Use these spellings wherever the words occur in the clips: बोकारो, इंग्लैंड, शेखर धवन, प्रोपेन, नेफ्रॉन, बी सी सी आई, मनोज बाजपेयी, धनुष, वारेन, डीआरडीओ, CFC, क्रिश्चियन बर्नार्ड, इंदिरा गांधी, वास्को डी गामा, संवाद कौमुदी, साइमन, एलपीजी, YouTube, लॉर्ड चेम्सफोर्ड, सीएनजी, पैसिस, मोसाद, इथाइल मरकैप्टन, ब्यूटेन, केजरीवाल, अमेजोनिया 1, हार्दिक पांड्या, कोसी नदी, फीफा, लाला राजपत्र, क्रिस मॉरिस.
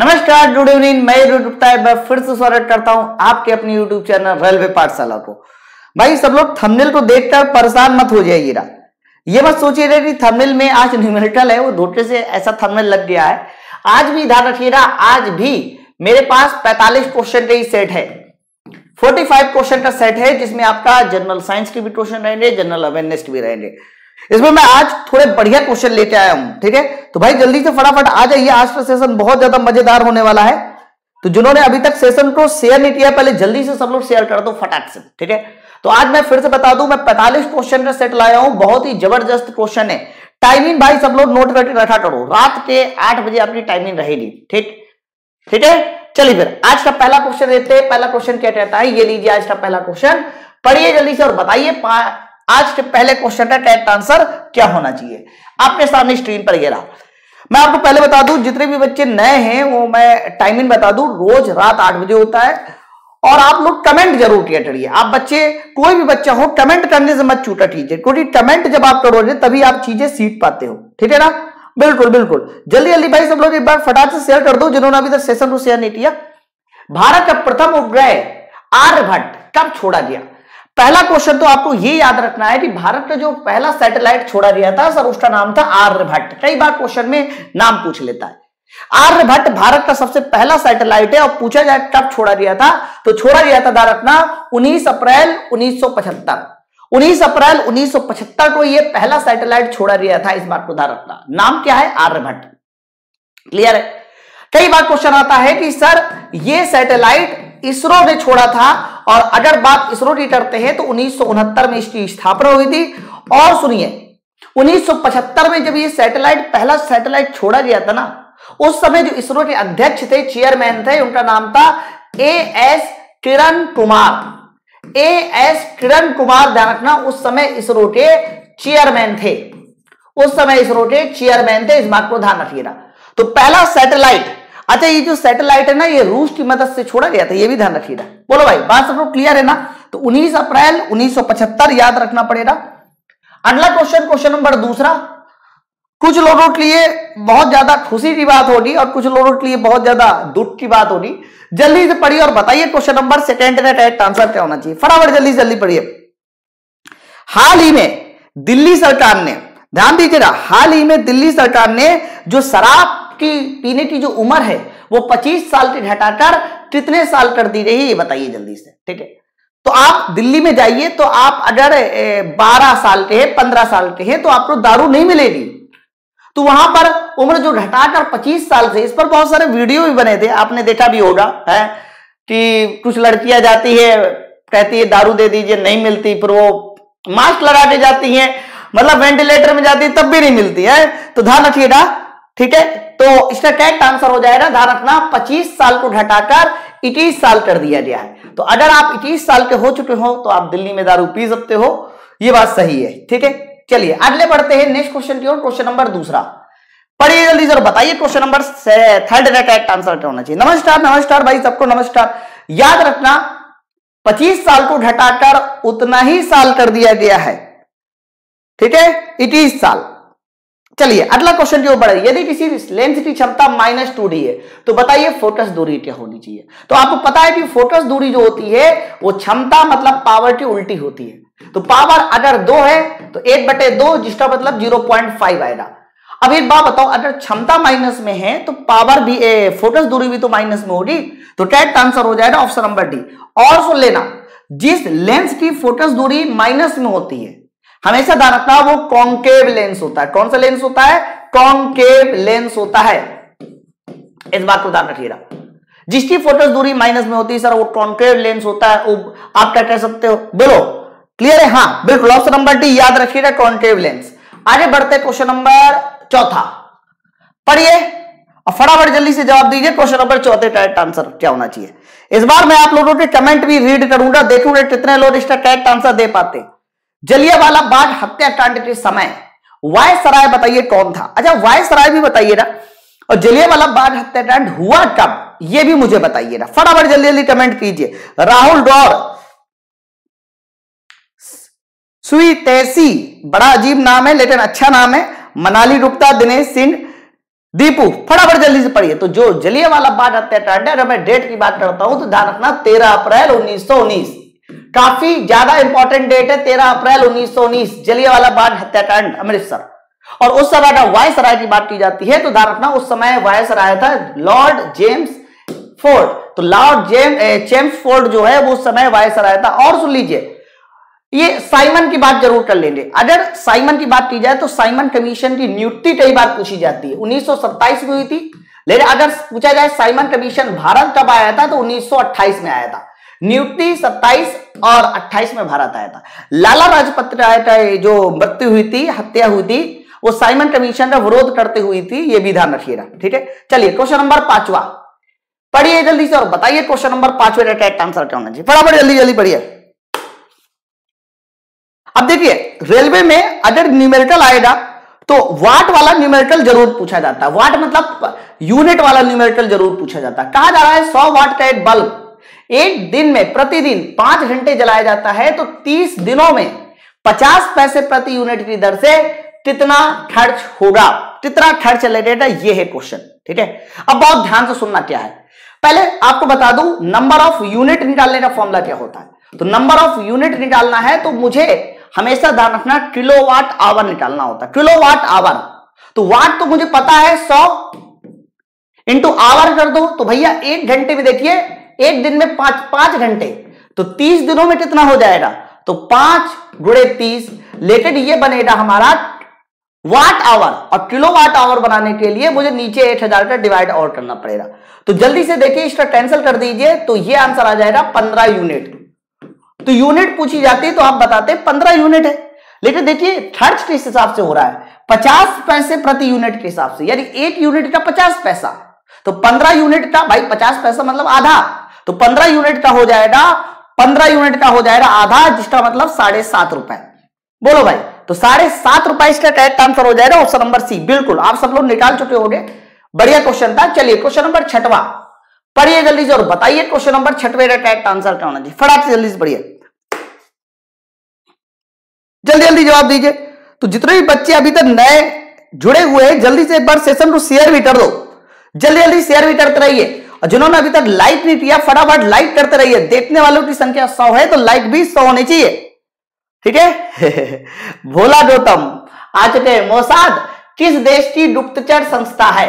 नमस्कार, good evening. मैं एक फिर से स्वागत करता हूं आपके अपने YouTube चैनल रेलवे पाठशाला को। भाई सब लोग थंबनेल को देखकर परेशान मत हो जाइएगा। ये मत सोचिएगा कि थंबनेल में आज न्यूमेरिकल है, वो धोखे से ऐसा थंबनेल लग गया है। आज भी ध्यान रखिएगा, आज भी मेरे पास 45 क्वेश्चन का ही सेट है, 45 क्वेश्चन का सेट है, जिसमें आपका जनरल साइंस के भी क्वेश्चन रहेंगे, जनरल अवेयरनेस के भी रहेंगे। इसमें मैं आज थोड़े बढ़िया क्वेश्चन लेके आया हूं, ठीक है। तो भाई जल्दी से फटाफट आ जाइए, आज का सेशन बहुत ज्यादा मजेदार होने वाला है। तो जिन्होंने अभी तक सेशन को शेयर नहीं किया, पहले जल्दी से सब लोग शेयर कर दो फटाफट से, ठीक है। तो आज मैं फिर से बता दूं, मैं 45 क्वेश्चन का सेट लाया हूं, बहुत ही जबरदस्त क्वेश्चन है। टाइमिंग भाई सब लोग नोट करके रखा करो, रात के 8 बजे आपकी टाइमिंग रहेगी, ठीक है। चलिए फिर आज का पहला क्वेश्चन लेते हैं। पहला क्वेश्चन क्या कहता है, ये लीजिए आज का पहला क्वेश्चन, पढ़िए जल्दी से और बताइए आज के पहले क्वेश्चन का करेक्ट आंसर क्या होना चाहिए। आपके सामने स्क्रीन पर ये रहा। मैं आपको पहले बता दूं, जितने भी बच्चे नए हैं वो मैं टाइमिंग बता दूं, रोज रात 8 बजे होता है। और आप लोग कमेंट जरूर किया करिए, आप बच्चे कोई भी बच्चा हो कमेंट करने से मत छूटा कीजिए, क्योंकि कमेंट जब आप करोगे तभी आप चीजें सीख पाते हो, ठीक है ना। बिल्कुल बिल्कुल, जल्दी जल्दी भाई सब लोग एक बार फटाफट से शेयर कर दो जिन्होंने अभी तक सेशन को शेयर नहीं किया। भारत का प्रथम उपग्रह आर्यभट्ट कब छोड़ा गया? पहला क्वेश्चन तो आपको ये याद रखना है कि भारत का जो पहला सैटेलाइट छोड़ा गया था सर, उसका नाम था आर्यभट्ट। कई बार क्वेश्चन में नाम पूछ लेता है। आर्यभट्ट भारत का सबसे पहला सैटेलाइट है और पूछा जाए कब छोड़ा गया था, तो छोड़ा गया था ध्यान रखना 19 अप्रैल 1975। 19 अप्रैल 1975 को यह पहला सैटेलाइट छोड़ा गया था, इस बात को ध्यान रखना। नाम क्या है? आर्यभट्ट। क्लियर है। कई बार क्वेश्चन आता है कि सर ये सैटेलाइट इसरो ने छोड़ा था, और अगर बात इसरो की करते हैं तो 1969 में इसकी स्थापना हुई थी। और सुनिए, 1975 में जब ये सैटेलाइट पहला सैटेलाइट छोड़ा गया था ना, उस समय जो इसरो के अध्यक्ष थे, चेयरमैन थे, उनका नाम था A S Kiran Kumar. A S Kiran Kumar ध्यान रखना उस समय इसरो के चेयरमैन थे, इस बात को ध्यान रखिएगा। तो पहला सैटेलाइट, अच्छा ये जो सैटेलाइट है ना, ये रूस की मदद से छोड़ा गया था, ये भी ध्यान रखिएगा। बोलो भाई, बात सब लोग क्लियर है ना। तो 19 अप्रैल 1975 याद रखना पड़ेगा। अगला क्वेश्चन, क्वेश्चन नंबर दूसरा। कुछ लोगों के लिए बहुत ज्यादा खुशी की बात होगी और कुछ लोगों के लिए बहुत ज्यादा दुख की बात होगी। जल्दी से पढ़िए और बताइए क्वेश्चन नंबर सेकेंड का करेक्ट आंसर क्या होना चाहिए। फटाफट जल्दी पढ़िए। हाल ही में दिल्ली सरकार ने, ध्यान दीजिएगा, हाल ही में दिल्ली सरकार ने जो शराब की पीने की जो उम्र है वो 25 साल से घटाकर कितने साल कर दी गई, ये बताइए जल्दी से, ठीक है। तो आप दिल्ली में जाइए, तो आप अगर 12 साल के हैं, 15 साल के हैं, तो आपको दारू नहीं मिलेगी। तो वहां पर उम्र जो घटाकर 25 साल से, इस पर बहुत सारे वीडियो भी बने थे, आपने देखा भी होगा है कि कुछ लड़कियां जाती है, कहती है दारू दे दीजिए, नहीं मिलती, फिर वो मास्क लगा के जाती है, मतलब वेंटिलेटर में जाती है, तब भी नहीं मिलती है। तो ध्यान रखिएगा, ठीक है। तो इसका करेक्ट आंसर हो जाएगा ध्यान रखना 25 साल को घटाकर 21 साल कर दिया गया है। तो अगर आप 21 साल के हो चुके हो तो आप दिल्ली में दारू पी सकते हो, ये बात सही है, ठीक है। चलिए अगले बढ़ते हैं नेक्स्ट क्वेश्चन की ओर, क्वेश्चन नंबर दूसरा। पढ़िए जल्दी से बताइए क्वेश्चन नंबर थर्ड का करेक्ट आंसर क्या होना चाहिए। नमस्कार भाई सबको नमस्कार। याद रखना 25 साल को घटाकर उतना ही साल कर दिया गया है, ठीक है, 21 साल। चलिए अगला क्वेश्चन जो बढ़ा, यदि किसी लेंस की क्षमता -2D है तो बताइए फोकस दूरी क्या होनी चाहिए। तो आपको पता है कि फोकस दूरी जो होती है वो क्षमता मतलब पावर की उल्टी होती है। तो पावर अगर 2 है तो 1/2, जिसका मतलब 0.5 आएगा। अब एक बात बताओ, अगर क्षमता माइनस में है तो पावर भी, फोकस दूरी भी तो माइनस में होगी। तो करेक्ट आंसर हो जाएगा ऑप्शन नंबर डी। और सुन लेना, जिस लेंस की फोकस दूरी माइनस में होती है, हमेशा ध्यान रखना वो कॉन्केव लेंस होता है। कौन सा लेंस होता है? कॉन्केव लेंस होता है, इस बात को ध्यान रखिएगा। जिसकी फोकस दूरी माइनस में होती है सर वो कॉन्केव लेंस होता है, आप क्या कह सकते हो, बोलो। क्लियर है? हाँ बिल्कुल, ऑप्शन नंबर डी याद रखिएगा, कॉन्केव लेंस। आगे बढ़ते क्वेश्चन नंबर चौथा, पढ़िए और फटाफट जल्दी से जवाब दीजिए। क्वेश्चन नंबर चौथे का करेक्ट आंसर क्या होना चाहिए। इस बार मैं आप लोगों के कमेंट भी रीड करूंगा, देखूंगा कितने लोग इसका करेक्ट आंसर दे पाते। जलियांवाला बाग हत्याकांड के समय वायसराय बताइए कौन था। अच्छा वायसराय भी बताइएगा, और जलियांवाला बाग हत्याकांड हुआ कब यह भी मुझे बताइएगा। फटाफट जल्दी कमेंट कीजिए। राहुल गौर, स्वीतेसी, बड़ा अजीब नाम है लेकिन अच्छा नाम है। मनाली गुप्ता, दिनेश सिंह, दीपू फटाफट जल्दी से पढ़िए। तो जो जलियांवाला बाग हत्याकांड है, अगर मैं डेट की बात करता हूं तो ध्यान रखना 13 अप्रैल 1919, काफी ज्यादा इंपॉर्टेंट डेट है 13 अप्रैल 1919 जलियांवाला बाग हत्याकांड अमृतसर। और उस समय का वायसराय की बात की जाती है तो ध्यान रखना उस समय वायसराय था लॉर्ड चेम्सफोर्ड। तो लॉर्ड चेम्सफोर्ड जो है वो उस समय वायसराय था। और सुन लीजिए, ये साइमन की बात जरूर कर लेंगे। अगर साइमन की बात की जाए तो साइमन कमीशन की नियुक्ति कई बार पूछी जाती है, 1927 में हुई थी, लेकिन अगर पूछा जाए साइमन कमीशन भारत कब आया था तो 1928 में आया था। नियुक्ति 27 और 28 में भारत आया था। लाला राजपत्र जो मृत्यु हुई थी, हत्या हुई थी, वो साइमन कमीशन का विरोध करते हुई थी, ये भी ध्यान रखिएगा। ठीक है, चलिए क्वेश्चन नंबर 5वां पढ़िए जल्दी से और बताइए क्वेश्चन नंबर 5वें का करेक्ट आंसर क्या होना चाहिए। फटाफट जल्दी जल्दी पढ़िए। अब देखिए, रेलवे में अगर न्यूमेरिकल आएगा तो वाट वाला न्यूमेरिकल जरूर पूछा जाता है। वाट मतलब यूनिट वाला न्यूमेरिकल जरूर पूछा जाता है। कहा जा रहा है 100 वाट का एक बल्ब एक दिन में प्रतिदिन 5 घंटे जलाया जाता है तो 30 दिनों में 50 पैसे प्रति यूनिट की दर से कितना खर्च होगा, कितना खर्च लगेगा, यह है क्वेश्चन। ठीक है, अब बहुत ध्यान से सुनना क्या है। पहले आपको बता दूं नंबर ऑफ यूनिट निकालने का फॉर्मूला क्या होता है। तो नंबर ऑफ यूनिट निकालना है तो मुझे हमेशा ध्यान रखना किलोवाट आवर निकालना होता है, किलोवाट आवर। तो वाट तो मुझे पता है 100 इंटू आवर कर दो तो भैया 1 घंटे में, देखिए एक दिन में 5 घंटे तो 30 दिनों में कितना हो जाएगा तो 5 × 30, लेकिन ये बनेगा हमारा वाट आवर। और किलोवाट आवर बनाने के लिए मुझे नीचे 1000 का डिवाइड और करना पड़ेगा। तो जल्दी से देखिए इसका कैंसिल कर दीजिए तो ये आंसर आ जाएगा 15 यूनिट। तो यूनिट पूछी जाती है तो आप बताते 15 यूनिट है, लेकिन देखिए खर्च किस हिसाब से हो रहा है, 50 पैसे प्रति यूनिट के हिसाब से, यानी 1 यूनिट का 50 पैसा। तो 15 यूनिट का भाई 50 पैसा मतलब आधा, तो 15 यूनिट का हो जाएगा, 15 यूनिट का हो जाएगा आधा, जिसका मतलब 7.5 रुपए। बोलो भाई, तो 7.5 रुपए इसका करेक्ट आंसर हो जाएगा ऑप्शन नंबर सी। बिल्कुल आप सब लोग निकाल चुके होंगे, बढ़िया क्वेश्चन था। चलिए क्वेश्चन नंबर 6वां पढ़िए जल्दी से और बताइए क्वेश्चन नंबर 6वें का करेक्ट आंसर क्या होना चाहिए। फटाफट से जल्दी से पढ़िए, जल्दी जल्दी जवाब दीजिए। तो जितने भी बच्चे अभी तक नए जुड़े हुए हैं जल्दी से एक बार सेशन को शेयर भी कर दो, जल्दी जल्दी शेयर भी करते रहिए। और जिन्होंने अभी तक लाइक नहीं किया फटाफट लाइक करते रहिए। देखने वालों की संख्या 100 है तो लाइक भी 100 होनी चाहिए। ठीक है, भोला गौतम आ चुके हैं। मोसाद किस देश की गुप्तचर संस्था है,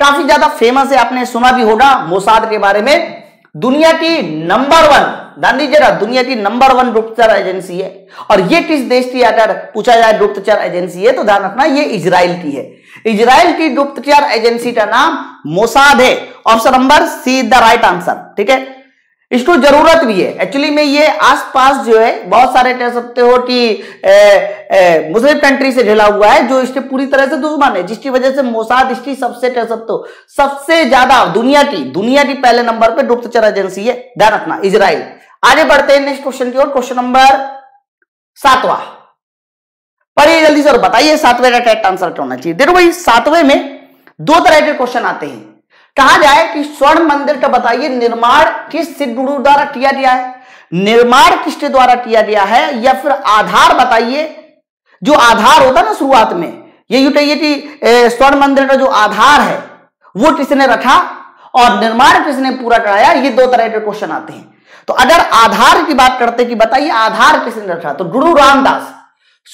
काफी ज्यादा फेमस है, आपने सुना भी होगा मोसाद के बारे में। दुनिया की नंबर 1, ध्यान दीजिएगा, दुनिया की नंबर 1 गुप्तचर एजेंसी है। और ये किस देश की अगर पूछा जाए गुप्तचर एजेंसी है तो ध्यान रखना ये इजराइल की है। इजराइल की गुप्तचर एजेंसी का नाम मोसाद है। Option number C the right answer. ठीक है, इसको जरूरत भी है एक्चुअली में, ये आसपास जो है बहुत सारे कह सकते हो कि मुस्लिम कंट्री से घिरा हुआ है जो इसके पूरी तरह से दुश्मन है, जिसकी वजह से मोसाद इसकी सबसे कह सकते हो सबसे ज्यादा दुनिया की पहले नंबर पे गुप्तचर एजेंसी है, ध्यान रखना इजराइल। आगे बढ़ते हैं नेक्स्ट क्वेश्चन की ओर, क्वेश्चन नंबर 7वां पढ़िए जल्दी से और बताइए 7वें का करेक्ट आंसर क्या होना चाहिए। देखो भाई 7वें में 2 तरह के क्वेश्चन आते हैं। कहा जाए कि स्वर्ण मंदिर का बताइए निर्माण किस सिद्ध गुरु द्वारा किया गया है, निर्माण किसके द्वारा किया गया है, या फिर आधार बताइए, जो आधार होता है ना शुरुआत में, ये यूं कहिए कि स्वर्ण मंदिर का जो आधार है वो किसने रखा और निर्माण किसने पूरा कराया, ये 2 तरह के क्वेश्चन आते हैं। तो अगर आधार की बात करते कि बताइए आधार किसने रखा, तो गुरु रामदास,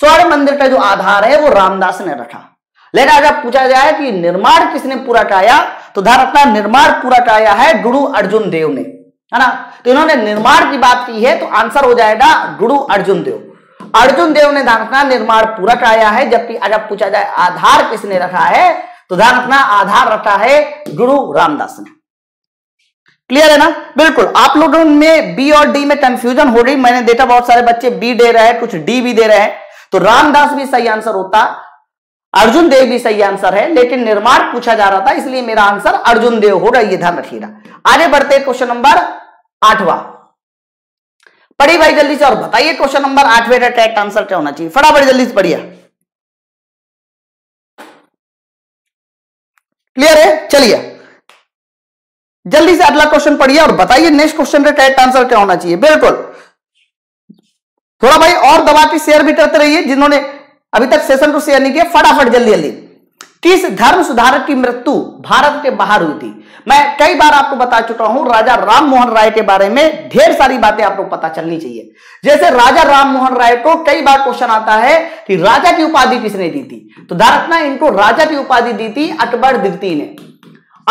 स्वर्ण मंदिर का जो आधार है वो रामदास ने रखा। लेकिन अगर पूछा जाए कि निर्माण किसने पूरा कराया तो ध्यान रखना निर्माण पूरा कराया है गुरु अर्जुन देव ने, है ना। तो इन्होंने निर्माण की बात की है तो आंसर हो जाएगा गुरु अर्जुन देव। अर्जुन देव ने ध्यान रखना निर्माण पूरा कराया है। जबकि अगर पूछा जाए आधार किसने रखा है तो ध्यान रखना आधार रखा है गुरु रामदास ने। क्लियर है ना। बिल्कुल आप लोगों में बी और डी में कंफ्यूजन हो रही, मैंने देखा बहुत सारे बच्चे बी दे रहे हैं, कुछ डी भी दे रहे हैं। तो रामदास भी सही आंसर होता, अर्जुन देव भी सही आंसर है, लेकिन निर्माण पूछा जा रहा था इसलिए मेरा आंसर अर्जुन देव होगा, ये ध्यान रखिएगा। आगे बढ़ते क्वेश्चन नंबर 8वां पढ़िए भाई जल्दी से और बताइए क्वेश्चन नंबर 8वें का करेक्ट आंसर क्या होना चाहिए। फटाफट जल्दी से पढ़िए। क्लियर है, चलिए जल्दी से अगला क्वेश्चन पढ़िए और बताइए नेक्स्ट क्वेश्चन का करेक्ट आंसर क्या होना चाहिए। बिल्कुल थोड़ा भाई और दबा के शेयर भी करते रहिए, जिन्होंने अभी तक सेशन को शेयर नहीं किया फटाफट जल्दी जल्दी। किस धर्म सुधारक की मृत्यु भारत के बाहर हुई थी? मैं कई बार आपको बता चुका हूं, राजा राम मोहन राय के बारे में ढेर सारी बातें आपको पता चलनी चाहिए। जैसे राजा राम मोहन राय को कई बार क्वेश्चन आता है कि राजा की उपाधि किसने दी थी, तो ध्यान रखना इनको राजा की उपाधि दी थी अकबर द्वितीय ने।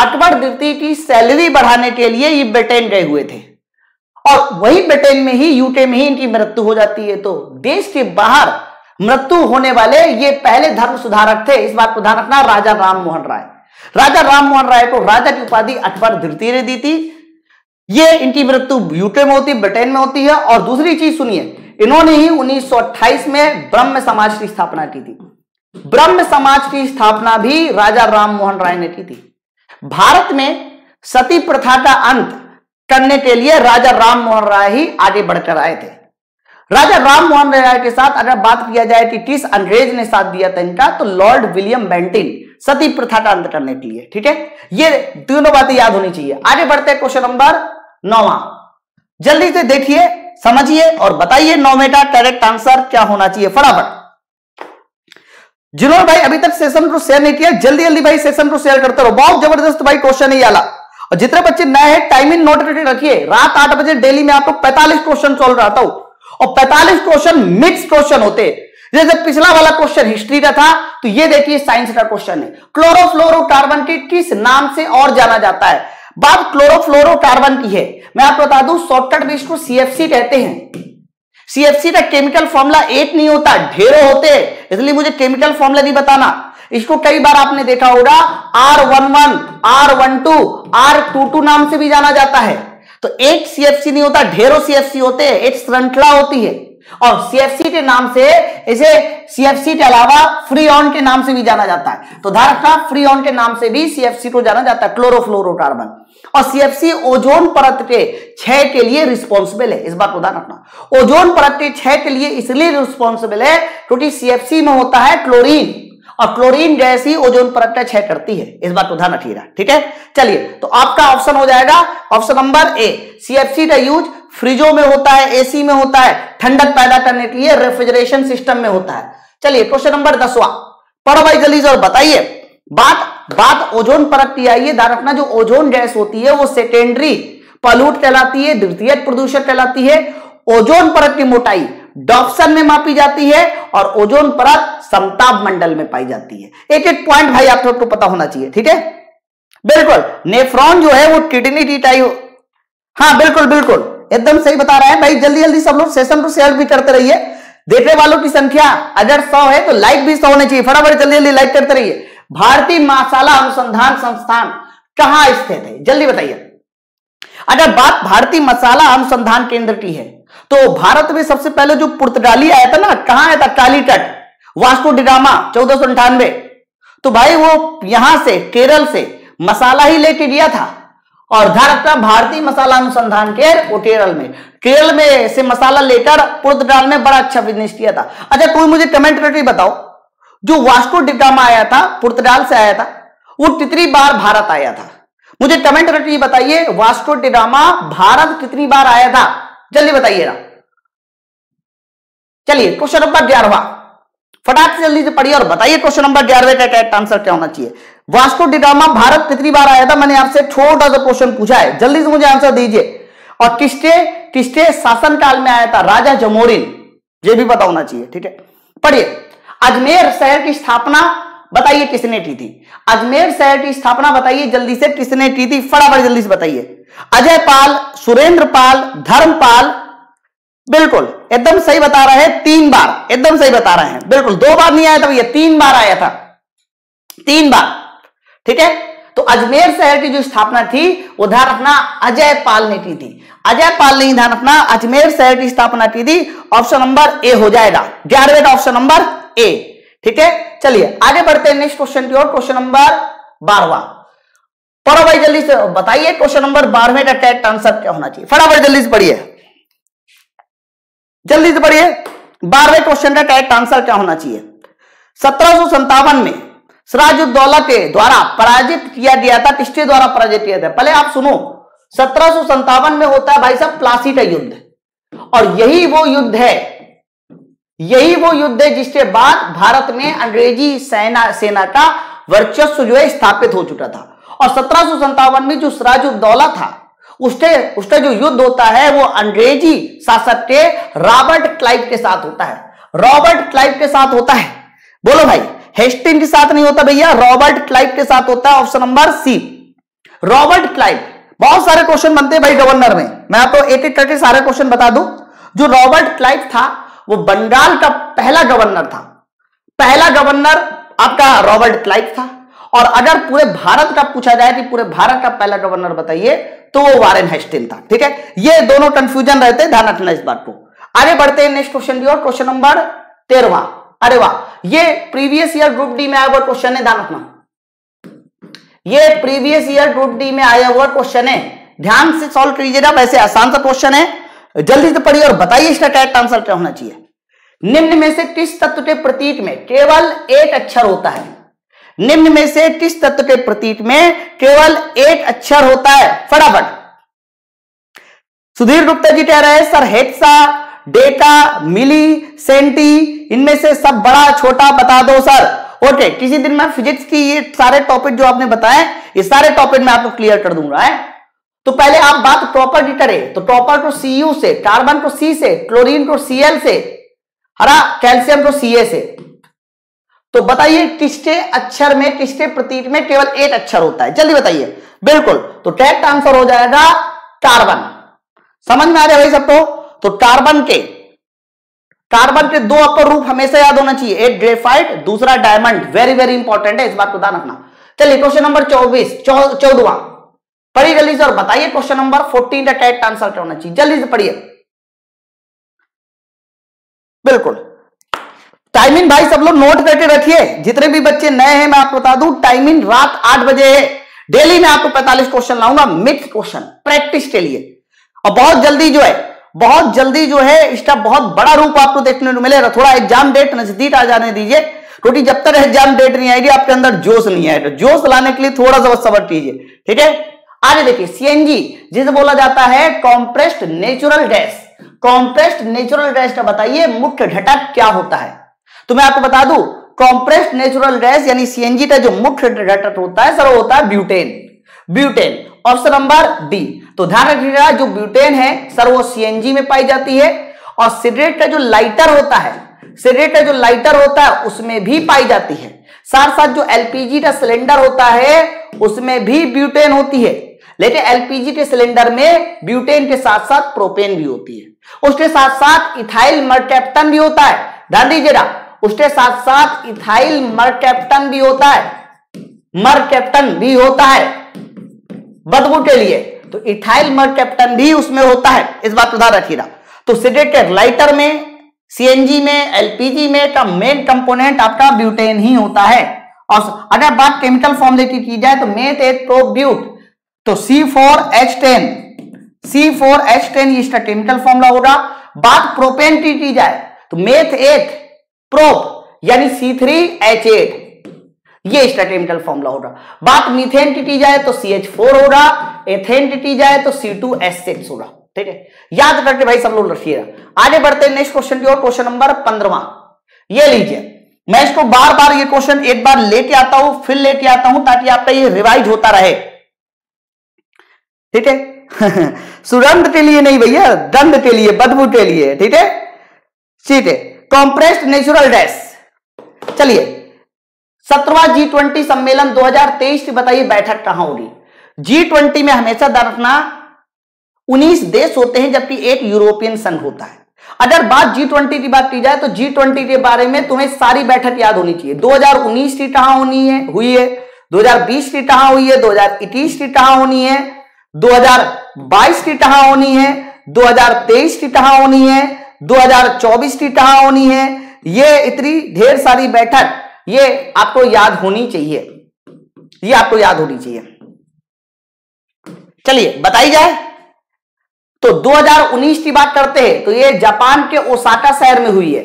अकबर द्वितीय की सैलरी बढ़ाने के लिए ये ब्रिटेन गए हुए थे और वही ब्रिटेन में ही, यूके में ही इनकी मृत्यु हो जाती है। तो देश के बाहर मृत्यु होने वाले ये पहले धर्म सुधारक थे, इस बात को ध्यान रखना। राजा राम मोहन राय, राजा राम मोहन राय को राजा की उपाधि अकबर द्वितीय ने दी थी। ये इनकी मृत्यु यूके में होती, ब्रिटेन में होती है। और दूसरी चीज सुनिए, इन्होंने ही 1928 में ब्रह्म समाज की स्थापना की थी। ब्रह्म समाज की स्थापना भी राजा राम मोहन राय ने की थी। भारत में सती प्रथा का अंत करने के लिए राजा राम मोहन राय ही आगे बढ़कर आए थे। राजा राम मोहन राय के साथ अगर बात किया जाए कि किस अंग्रेज ने साथ दिया था इनका, तो लॉर्ड विलियम बैंटिन, सती प्रथा का अंत करने के लिए। ठीक है, ये दोनों बातें याद होनी चाहिए। आगे बढ़ते हैं क्वेश्चन नंबर 9वां, जल्दी से देखिए, समझिए और बताइए 9वें का करेक्ट आंसर क्या होना चाहिए फटाफट। जिन्होंने भाई अभी तक सेशन को शेयर नहीं किया, जल्दी जल्दी भाई सेशन को शेयर करते रहो। बहुत जबरदस्त भाई क्वेश्चन है याला। और जितने बच्चे नए हैं टाइमिंग नोट करके रखिए, रात 8 बजे डेली में आपको 45 क्वेश्चन सॉल्व कराता हूं और 45 क्वेश्चन मिक्स क्वेश्चन होते। जैसे पिछला वाला क्वेश्चन हिस्ट्री का था, तो ये देखिए साइंस का क्वेश्चन है। क्लोरोफ्लोरोकार्बन के किस नाम से और जाना जाता है? बात क्लोरोफ्लोरोकार्बन की है। मैं आपको बता दूं, शॉर्टकट में इसको CFC कहते हैं। CFC का केमिकल फॉर्मूला 8 नहीं होता, ढेरों होते हैं, इसलिए मुझे केमिकल फॉर्मूला नहीं बताना। इसको कई बार आपने देखा होगा R11, R12, R22 नाम से भी जाना जाता है। तो एक CFC नहीं होता, ढेरों CFC होते हैं, एक श्रृंखला होती है। और CFC के नाम से इसे CFC के अलावा फ्रीऑन के नाम से भी जाना जाता है। तो ध्यान रखना, फ्रीऑन के नाम से भी CFC को जाना जाता है, क्लोरोफ्लोरोकार्बन। और CFC ओजोन परत के क्षय के लिए रिस्पॉन्सिबल है, इस बात को ध्यान रखना। ओजोन परत के क्षय के लिए इसलिए रिस्पॉन्सिबल है क्योंकि CFC में होता है क्लोरीन, और क्लोरीन गैस ही ओजोन परत का क्षय करती है, इस बात को ध्यान रखिएगा। ठीक है, चलिए, तो आपका ऑप्शन हो जाएगा ऑप्शन नंबर ए। CFC का यूज फ्रिजों में होता है, AC में होता है, ठंडक पैदा करने के लिए, रेफ्रिजरेशन सिस्टम में होता है। चलिए क्वेश्चन नंबर 10वां, पढ़ो भाई जल्दी से और बताइए। बात ओजोन परत की आई है, ध्यान रखना। जो ओजोन गैस होती है वो सेकेंडरी पॉल्यूट कहलाती है, द्वितीयक प्रदूषक कहलाती है। ओजोन परत की मोटाई डॉप्सन में मापी जाती है और ओजोन परत समताप मंडल में पाई जाती है। एक एक पॉइंट भाई आप लोग को पता होना चाहिए। ठीक है, बिल्कुल, नेफ्रॉन जो है वो किडनी की टाइप। हाँ बिल्कुल बिल्कुल, एकदम सही बता रहे हैं भाई। जल्दी जल्दी सब लोग सेशन को शेयर भी करते रहिए। देखने वालों की संख्या अगर 100 है तो लाइक भी 100 होने चाहिए। फटाफट जल्दी जल्दी लाइक करते रहिए। भारतीय मसाला अनुसंधान संस्थान कहाँ स्थित है, जल्दी बताइए। अगर बात भारतीय मसाला अनुसंधान केंद्र की है तो भारत में सबसे पहले जो पुर्तगाली आया था ना, कहां आया था? Calicut, वास्को डी गामा 1498। तो भाई वो यहां से, केरल से मसाला ही लेके गया था। और धारकता भारतीय मसाला अनुसंधान केरल में से मसाला लेकर पुर्तगाल में बड़ा अच्छा बिजनेस किया था। अच्छा, कोई मुझे कमेंट करके बताओ, जो वास्को डी गामा आया था, पुर्तगाल से आया था, वो कितनी बार भारत आया था? मुझे कमेंट करके बताइए, वास्को डी गामा भारत कितनी बार आया था, जल्दी बताइएगा। चलिए क्वेश्चन नंबर 11वां, फटाक से जल्दी से पढ़िए और बताइए क्वेश्चन नंबर 11वें का करेक्ट आंसर क्या होना चाहिए। वास्को डी गामा भारत कितनी बार आया था? मैंने आपसे छोटा सा क्वेश्चन पूछा है, जल्दी से मुझे आंसर दीजिए। और किसके शासनकाल में आया था? राजा जमोरिन, ये भी पता होना चाहिए। ठीक है, पढ़िए। अजमेर शहर की स्थापना बताइए किसने की थी? अजमेर शहर की स्थापना बताइए जल्दी से, किसने की थी? फटाफट जल्दी से बताइए। अजय पाल, सुरेंद्र पाल, धर्मपाल, बिल्कुल एकदम सही बता रहे हैं। 3 बार एकदम सही बता रहे हैं, बिल्कुल 2 बार नहीं आया था भैया, 3 बार आया था, 3 बार। ठीक है, तो अजमेर शहर की जो स्थापना थी वो ध्यान रखना अजय पाल ने की थी। अजय पाल ने, ध्यान रखना, अजमेर शहर की स्थापना की थी। ऑप्शन नंबर ए हो जाएगा, 11वें का ऑप्शन नंबर ए। ठीक है, चलिए आगे बढ़ते हैं नेक्स्ट क्वेश्चन की ओर, क्वेश्चन नंबर 12वां। पढ़ो भाई जल्दी से बताइए क्वेश्चन नंबर 12वें का करेक्ट आंसर क्या होना चाहिए। फटाफट जल्दी से पढ़िए, जल्दी से पढ़िए। 12वें क्वेश्चन का करेक्ट आंसर क्या होना चाहिए? 1757 में सिराजुद्दौला के द्वारा पराजित किया गया था। किसके द्वारा पराजित किया था? पहले आप सुनो, 1757 में होता है भाई साहब प्लासी का युद्ध, और यही वो युद्ध है, यही वो युद्ध है जिसके बाद भारत में अंग्रेजी सेना का वर्चस्व जो है स्थापित हो चुका था। और 1757 में जो सिराजुद्दौला था उसका जो युद्ध होता है वो अंग्रेजी शासक के रॉबर्ट क्लाइव के साथ होता है। रॉबर्ट क्लाइव के साथ होता है, बोलो भाई, हेस्टिंग के साथ नहीं होता भैया, रॉबर्ट क्लाइव के साथ होता है। Option number C Robert Clive. बहुत सारे क्वेश्चन बनते हैं भाई गवर्नर में, मैं आपको एक एक करके सारे क्वेश्चन बता दूं। जो रॉबर्ट क्लाइव था वो बंगाल का पहला गवर्नर था। पहला गवर्नर आपका रॉबर्ट क्लाइव था। और अगर पूरे भारत का पूछा जाए कि पूरे भारत का पहला गवर्नर बताइए तो वो वारेन हेस्टिंग था। ठीक है, ये दोनों कंफ्यूजन रहते हैं, ध्यान रखना इस बात को। आगे बढ़ते हैं नेक्स्ट क्वेश्चन की ओर, क्वेश्चन नंबर 13। अरे वाह, ये प्रीवियस ईयर ग्रुप डी में आया हुआ क्वेश्चन है, ध्यान रखना। ये प्रीवियस ईयर ग्रुप डी में आया हुआ क्वेश्चन है, ध्यान से सॉल्व कीजिएगा। वैसे आसान सा क्वेश्चन है, जल्दी से पढ़िए और बताइए इसका करेक्ट आंसर क्या होना चाहिए। निम्न में से किस तत्व के प्रतीक में केवल एक अक्षर होता है? निम्न में से किस तत्व के प्रतीक में केवल एक अक्षर होता है? फटाफट। सुधीर गुप्ता जी कह रहे हैं sir hexa, deca, milli, centi, इनमें से सब बड़ा छोटा बता दो सर। ओके, किसी दिन मैं फिजिक्स की ये सारे टॉपिक जो आपने बताए ये सारे टॉपिक मैं आपको क्लियर कर दूंगा है। तो पहले आप बात प्रॉपर की करें तो प्रॉपर को Cu से, कार्बन को C से, क्लोरीन को Cl से, हरा कैल्शियम को Ca से। तो बताइए किसके अक्षर में, किसके प्रतीक में केवल एक अक्षर होता है, जल्दी बताइए। बिल्कुल, तो करेक्ट आंसर हो जाएगा कार्बन। समझ में आ रहा है भाई सबको? तो कार्बन के दो अपर रूप हमेशा याद होना चाहिए, एक ग्रेफाइट, दूसरा डायमंड। वेरी वेरी इंपॉर्टेंट है, इस बात को ध्यान रखना। चलिए क्वेश्चन नंबर 14 पढ़िए जल्दी से और बताइए क्वेश्चन नंबर 14 का करेक्ट आंसर क्या होना चाहिए, जल्दी से पढ़िए। बिल्कुल, टाइमिंग भाई सब लोग नोट करके रखिए, जितने भी बच्चे नए हैं मैं आपको बता दूं टाइमिंग रात 8 बजे है। डेली में आपको 45 क्वेश्चन लाऊंगा, मिक्स क्वेश्चन प्रैक्टिस के लिए। और बहुत जल्दी जो है इसका बहुत बड़ा रूप आपको देखने को मिलेगा। थोड़ा एग्जाम डेट नजदीक आ जाने दीजिए, क्योंकि जब तक एग्जाम डेट नहीं आएगी आपके अंदर जोश नहीं आएगा। जोश लाने के लिए थोड़ा सा सब्र कीजिए, ठीक है। आगे देखिए, सीएनजी जिसे बोला जाता है compressed natural gas, compressed natural gas का बताइए मुख्य घटक क्या होता है? तो मैं आपको बता दूं, कॉम्प्रेस्ड नेचुरल गैस यानी सीएनजी का जो मुख्य घटक होता है सर वो होता है ब्यूटेन। ब्यूटेन, option number B. तो ध्यान रखिएगा जो ब्यूटेन है सर वो सीएनजी में पाई जाती है। और सिगरेट का जो लाइटर होता है, सिगरेट का जो लाइटर होता है उसमें भी पाई जाती है। साथ साथ जो एलपीजी का सिलेंडर होता है उसमें भी ब्यूटेन होती है, लेकिन एलपीजी के सिलेंडर में ब्यूटेन के साथ साथ प्रोपेन भी होती है। उसके साथ साथ इथाइल मरकैप्टन भी होता है, ध्यान दीजिएगा, उसके साथ साथ इथाइल मरकैप्टन भी होता है, मरकैप्टन भी होता है बदबू के लिए। तो इथाइल मरकैप्टन भी उसमें होता है, इस बात को ध्यान रखिएगा। तो सिगरेट के लाइटर में, सीएनजी में, एलपीजी में का मेन कंपोनेंट आपका ब्यूटेन ही होता है। और अगर बात केमिकल फॉर्मूले की जाए तो मेथ एथ प्रोब्यूट, तो C4H10, C4H10 इसका केमिकल फॉर्मूला होगा। बात प्रोपेन की जाए तो मेथ एथ प्रोप यानी C3H8, ये इसका केमिकल फॉर्मूला होगा। बात मीथेन की जाए तो CH4 होगा, एथेन की जाए तो C2H6 होगा। ठीक है, याद करके भाई सब लोग रखिएगा। आगे बढ़ते हैं नेक्स्ट क्वेश्चन की ओर, क्वेश्चन नंबर 15। ये लीजिए, मैं इसको बार बार ये क्वेश्चन एक बार लेके आता हूं फिर लेके आता हूं ताकि आपका ये रिवाइज होता रहे, ठीक है। सुगंध के लिए नहीं भैया, गंध के लिए, बदबू के लिए, ठीक है। ठीक है, कॉम्प्रेस्ड नेचुरल गैस। चलिए, 17वां G20 सम्मेलन 2023 की बताइए बैठक कहां होगी? G20 में हमेशा ध्यान रखना 19 देश होते हैं जबकि एक यूरोपियन संघ होता है। अगर बात G20 की बात की जाए तो G20 के बारे में तुम्हें सारी बैठक याद होनी चाहिए। 2019 की कहां होनी है, हुई है, 2020 की कहां हुई है, 2021 की कहां होनी है, 2022 की कहां होनी है, 2023 की कहां होनी है, 2024 की कहां होनी है। ये इतनी ढेर सारी बैठक ये आपको याद होनी चाहिए, ये आपको याद होनी चाहिए। चलिए बताई जाए तो 2019 की बात करते हैं तो ये जापान के ओसाका शहर में हुई है।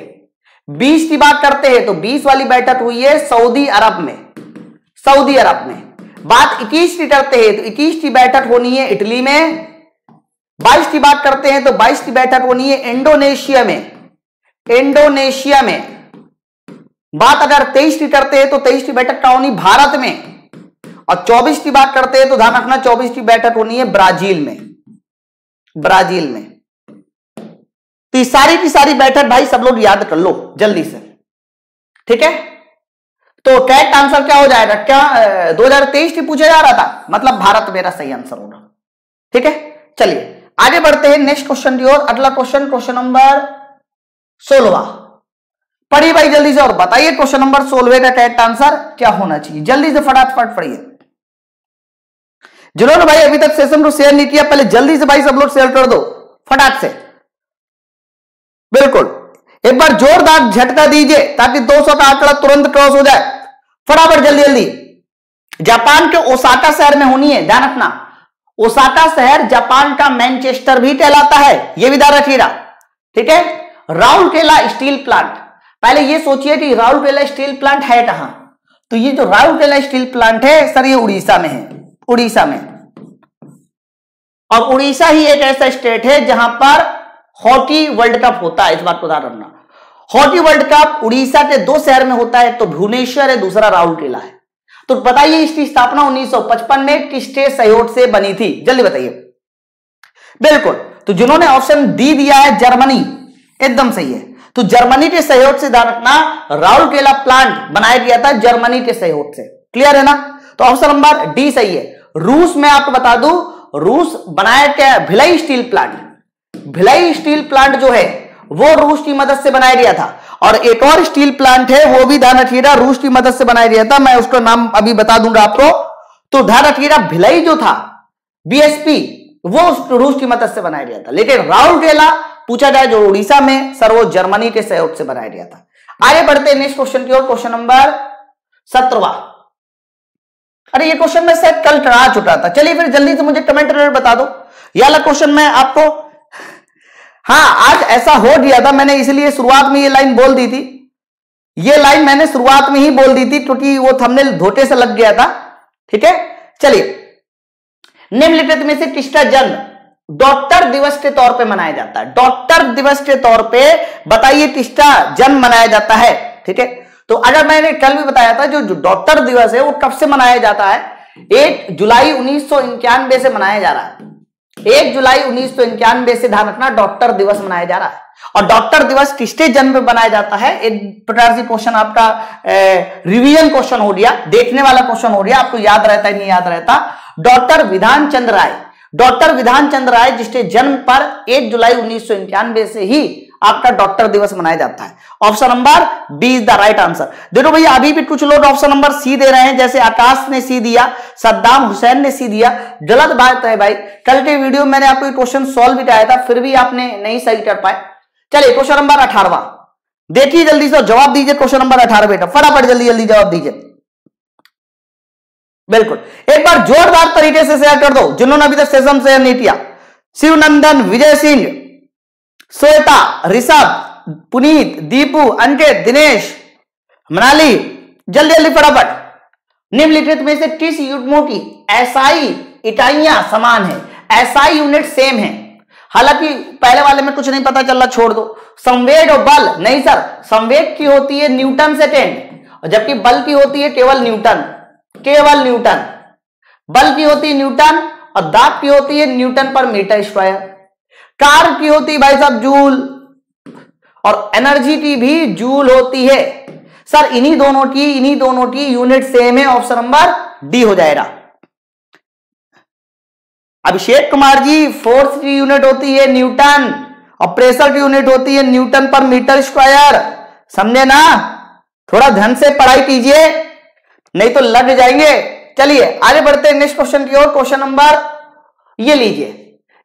20 की बात करते हैं तो 20 वाली बैठक हुई है सऊदी अरब में, सऊदी अरब में। बात 21 की करते हैं तो 21 की बैठक होनी है इटली में। 22 की बात करते हैं तो 22 की बैठक होनी है इंडोनेशिया में, इंडोनेशिया में। बात अगर 23 की करते हैं तो 23 की बैठक का होनी भारत में, और 24 की बात करते हैं तो ध्यान रखना 24 की बैठक होनी है ब्राजील में, ब्राजील में। तो सारी की सारी बैठक भाई सब लोग याद कर लो जल्दी से, ठीक है। तो करेक्ट आंसर क्या हो जाएगा, क्या 2023 की पूछा जा रहा था, मतलब भारत मेरा सही आंसर होगा, ठीक है। चलिए आगे बढ़ते हैं नेक्स्ट क्वेश्चन की ओर। अगला क्वेश्चन, क्वेश्चन नंबर 16 पढ़िए भाई जल्दी से और बताइए क्वेश्चन नंबर 16 का करेक्ट आंसर क्या होना चाहिए, जल्दी से फटाफट पढ़िए। जिन्होंने भाई अभी तक सेशन को शेयर नहीं किया पहले जल्दी से भाई सब लोग शेयर कर दो फटाफट से, बिल्कुल एक बार जोरदार झटका दीजिए ताकि 200 का आंकड़ा तुरंत क्रॉस हो जाए, फटाफट जल्दी जल्दी। जापान के ओसाका शहर में होनी है, ध्यान रखना। ओसाका शहर जापान का मैनचेस्टर भी कहलाता है, यह भी ध्यान रखिएगा, ठीक है। राउरकेला स्टील प्लांट, पहले ये सोचिए कि राउरकेला स्टील प्लांट है कहां, तो ये जो राउरकेला स्टील प्लांट है सर ये उड़ीसा में है, उड़ीसा में। और उड़ीसा ही एक ऐसा स्टेट है जहां पर हॉकी वर्ल्ड कप होता है, इस बात को ध्यान रखना। हॉकी वर्ल्ड कप उड़ीसा के दो शहर में होता है, तो भुवनेश्वर है, दूसरा राउरकेला है। तो बताइए इसकी स्थापना 1955 में किसके सहयोग से बनी थी, जल्दी बताइए। बिल्कुल, तो जिन्होंने ऑप्शन डी दिया है जर्मनी, एकदम सही है। तो जर्मनी के सहयोग से, ध्यान रखना, राउरकेला प्लांट बनाया गया था जर्मनी के सहयोग से, क्लियर है ना। तो ऑप्शन नंबर डी सही है। रूस में आपको बता दूं, रूस बनाया क्या है, Bhilai steel plant. Bhilai steel plant जो है वो रूस की मदद से बनाया गया था, और एक और स्टील प्लांट है वो भी ध्यान रखिएगा रूस की मदद से बनाया गया था, मैं उसका नाम अभी बता दूंगा आपको। तो ध्यान रखिएगा भिलाई जो था बीएसपी वो रूस की मदद से बनाया गया था, लेकिन राउरकेला पूछा जाए जो उड़ीसा में सर वो जर्मनी के सहयोग से बनाया गया था। आगे बढ़ते हैं नेक्स्ट क्वेश्चन की ओर, क्वेश्चन नंबर 17। अरे ये क्वेश्चन मैं शायद कल करा चुका था, चलिए फिर जल्दी से मुझे कमेंट करके बता दो ये वाला क्वेश्चन मैं आपको, हाँ आज ऐसा हो गया था मैंने इसलिए शुरुआत में ये लाइन बोल दी थी, ये लाइन मैंने शुरुआत में ही बोल दी थी क्योंकि वो थंबनेल धोटे से लग गया था, ठीक है। चलिए, निम्नलिखित में से किसका जन्म डॉक्टर दिवस के तौर पे मनाया जाता है, डॉक्टर दिवस के तौर पे बताइए किसका जन्म मनाया जाता है, ठीक है। तो अगर मैंने कल भी बताया था जो डॉक्टर दिवस है वो कब से मनाया जाता है, 1 जुलाई 1991 से मनाया जा रहा है, 1 जुलाई 1991 से ध्यान रखना डॉक्टर दिवस मनाया जा रहा है। और डॉक्टर दिवस किसके जन्म पे मनाया जाता है, एक प्रकार से क्वेश्चन आपका रिवीजन क्वेश्चन हो गया, देखने वाला क्वेश्चन हो गया, आपको याद रहता है नहीं याद रहता। डॉक्टर विधान चंद्र राय, डॉक्टर विधान चंद्र राय जिसके जन्म पर 1 जुलाई 1991 से ही आपका डॉक्टर दिवस मनाया जाता है। Option number B is the right answer. देखो भैया अभी भी कुछ लोग ऑप्शन नंबर सी दे रहे हैं, जैसे आकाश ने सी दिया, सद्दाम हुसैन ने सी दिया, गलत बात है भाई। कल के वीडियो मैंने आपको क्वेश्चन सॉल्व भी कराया था फिर भी आपने नहीं सही कर पाए। चलिए क्वेश्चन नंबर 18 देखिए जल्दी से जवाब दीजिए, क्वेश्चन नंबर 18 बेटा फटाफट जल्दी जल्दी जवाब दीजिए, बिल्कुल एक बार जोरदार तरीके से शेयर कर दो जिन्होंने अभी तक सेशन शेयर नहीं किया। शिवनंदन, विजय सिंह, श्वेता, ऋषभ, पुनीत, दीपू, अंकित, दिनेश, मनाली, जल्दी जल्दी फटाफट। निम्नलिखित में से किस युग्मों की एसआई इकाइयां समान है, एसआई यूनिट सेम है, हालांकि पहले वाले में कुछ नहीं पता चल रहा छोड़ दो। संवेग और बल, नहीं सर संवेग की होती है न्यूटन सेकेंड, जबकि बल की होती है केवल न्यूटन, केवल न्यूटन, बल की होती है न्यूटन, और दाब की होती है न्यूटन पर मीटर स्क्वायर। कार की होती भाई साहब जूल, और एनर्जी की भी जूल होती है सर, इन्हीं दोनों की यूनिट सेम है, ऑप्शन नंबर डी हो जाएगा। अभिषेक कुमार जी, फोर्स की यूनिट होती है न्यूटन, और प्रेशर की यूनिट होती है न्यूटन पर मीटर स्क्वायर, समझे ना, थोड़ा ध्यान से पढ़ाई कीजिए नहीं तो लग जाएंगे। चलिए आगे बढ़ते हैं नेक्स्ट क्वेश्चन की ओर, क्वेश्चन नंबर ये लीजिए,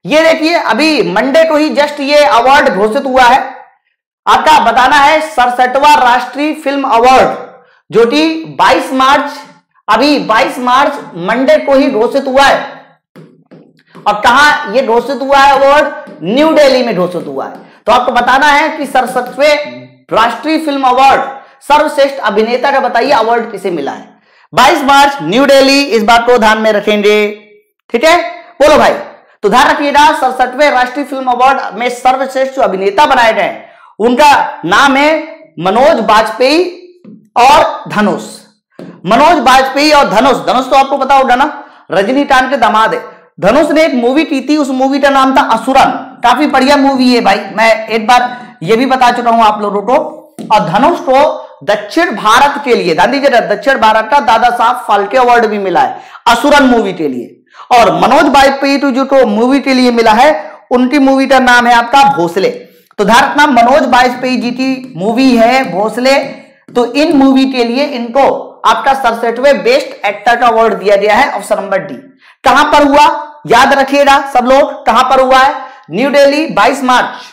ये देखिए अभी मंडे को ही जस्ट ये अवार्ड घोषित हुआ है, आपका बताना है 67वां राष्ट्रीय फिल्म अवार्ड जो कि 22 मार्च, अभी 22 मार्च मंडे को ही घोषित हुआ है। और कहां ये घोषित हुआ है अवार्ड, न्यू दिल्ली में घोषित हुआ है। तो आपको बताना है कि 67वें राष्ट्रीय फिल्म अवार्ड सर्वश्रेष्ठ अभिनेता का बताइए अवार्ड किसे मिला है, 22 मार्च न्यू दिल्ली, इस बात को ध्यान में रखेंगे, ठीक है। बोलो भाई, तो ध्यान रखिएगा 67वें राष्ट्रीय फिल्म अवार्ड में सर्वश्रेष्ठ जो अभिनेता बनाए गए उनका नाम है मनोज बाजपेयी, और धनुष, मनोज बाजपेयी और धनुष। धनुष तो आपको पता होगा ना, रजनीकांत के दामाद है। धनुष ने एक मूवी की थी, उस मूवी का नाम था असुरन। काफी बढ़िया मूवी है भाई, मैं एक बार ये भी बता चुका हूं आप लोगों को। और धनुष को दक्षिण भारत के लिए, ध्यान दीजिएगा, दक्षिण भारत का दादा साहब फाल्के अवार्ड भी मिला है असुरन मूवी के लिए। और मनोज बाजपेयी जो को मूवी के लिए मिला है, उनकी मूवी का नाम है आपका भोसले। तो भारत नाम मनोज बाजपेयी जी की मूवी है भोसले। तो इन मूवी के लिए इनको आपका 67वें बेस्ट एक्टर का अवार्ड दिया गया है, ऑप्शन नंबर डी। कहां पर हुआ, याद रखिएगा सब लोग, कहां पर हुआ है, न्यू दिल्ली 22 मार्च।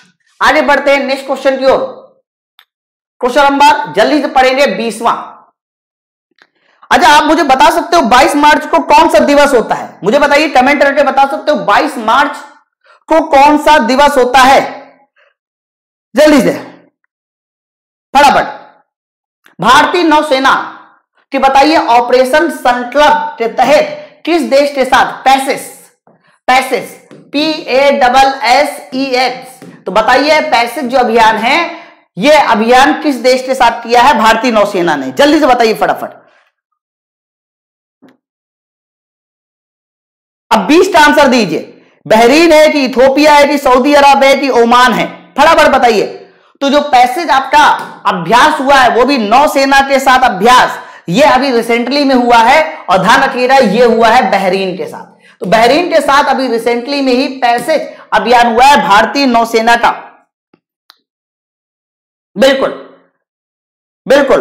आगे बढ़ते हैं नेक्स्ट क्वेश्चन की ओर। क्वेश्चन नंबर जल्दी से पढ़ेंगे 20वां। अच्छा, आप मुझे बता सकते हो 22 मार्च को कौन सा दिवस होता है? मुझे बताइए, कमेंट करके बता सकते हो 22 मार्च को कौन सा दिवस होता है? जल्दी से फटाफट। भारतीय नौसेना कि बताइए ऑपरेशन संकल्प के तहत किस देश के साथ, पैसिस, पैसिस PASSES, तो बताइए पैसिस जो अभियान है, यह अभियान किस देश के साथ किया है भारतीय नौसेना ने? जल्दी से बताइए फटाफट। अब 20 का आंसर दीजिए। बहरीन है कि इथोपिया है कि सऊदी अरब है कि ओमान है, फटाफट बताइए। तो जो पैसिस आपका अभ्यास हुआ है, वो भी नौसेना के साथ अभ्यास, ये अभी रिसेंटली में हुआ है। और ध्यान रखिएगा, ये हुआ है बहरीन के साथ। तो बहरीन के साथ अभी रिसेंटली में ही पैसेज अभियान हुआ है भारतीय नौसेना का। बिल्कुल बिल्कुल,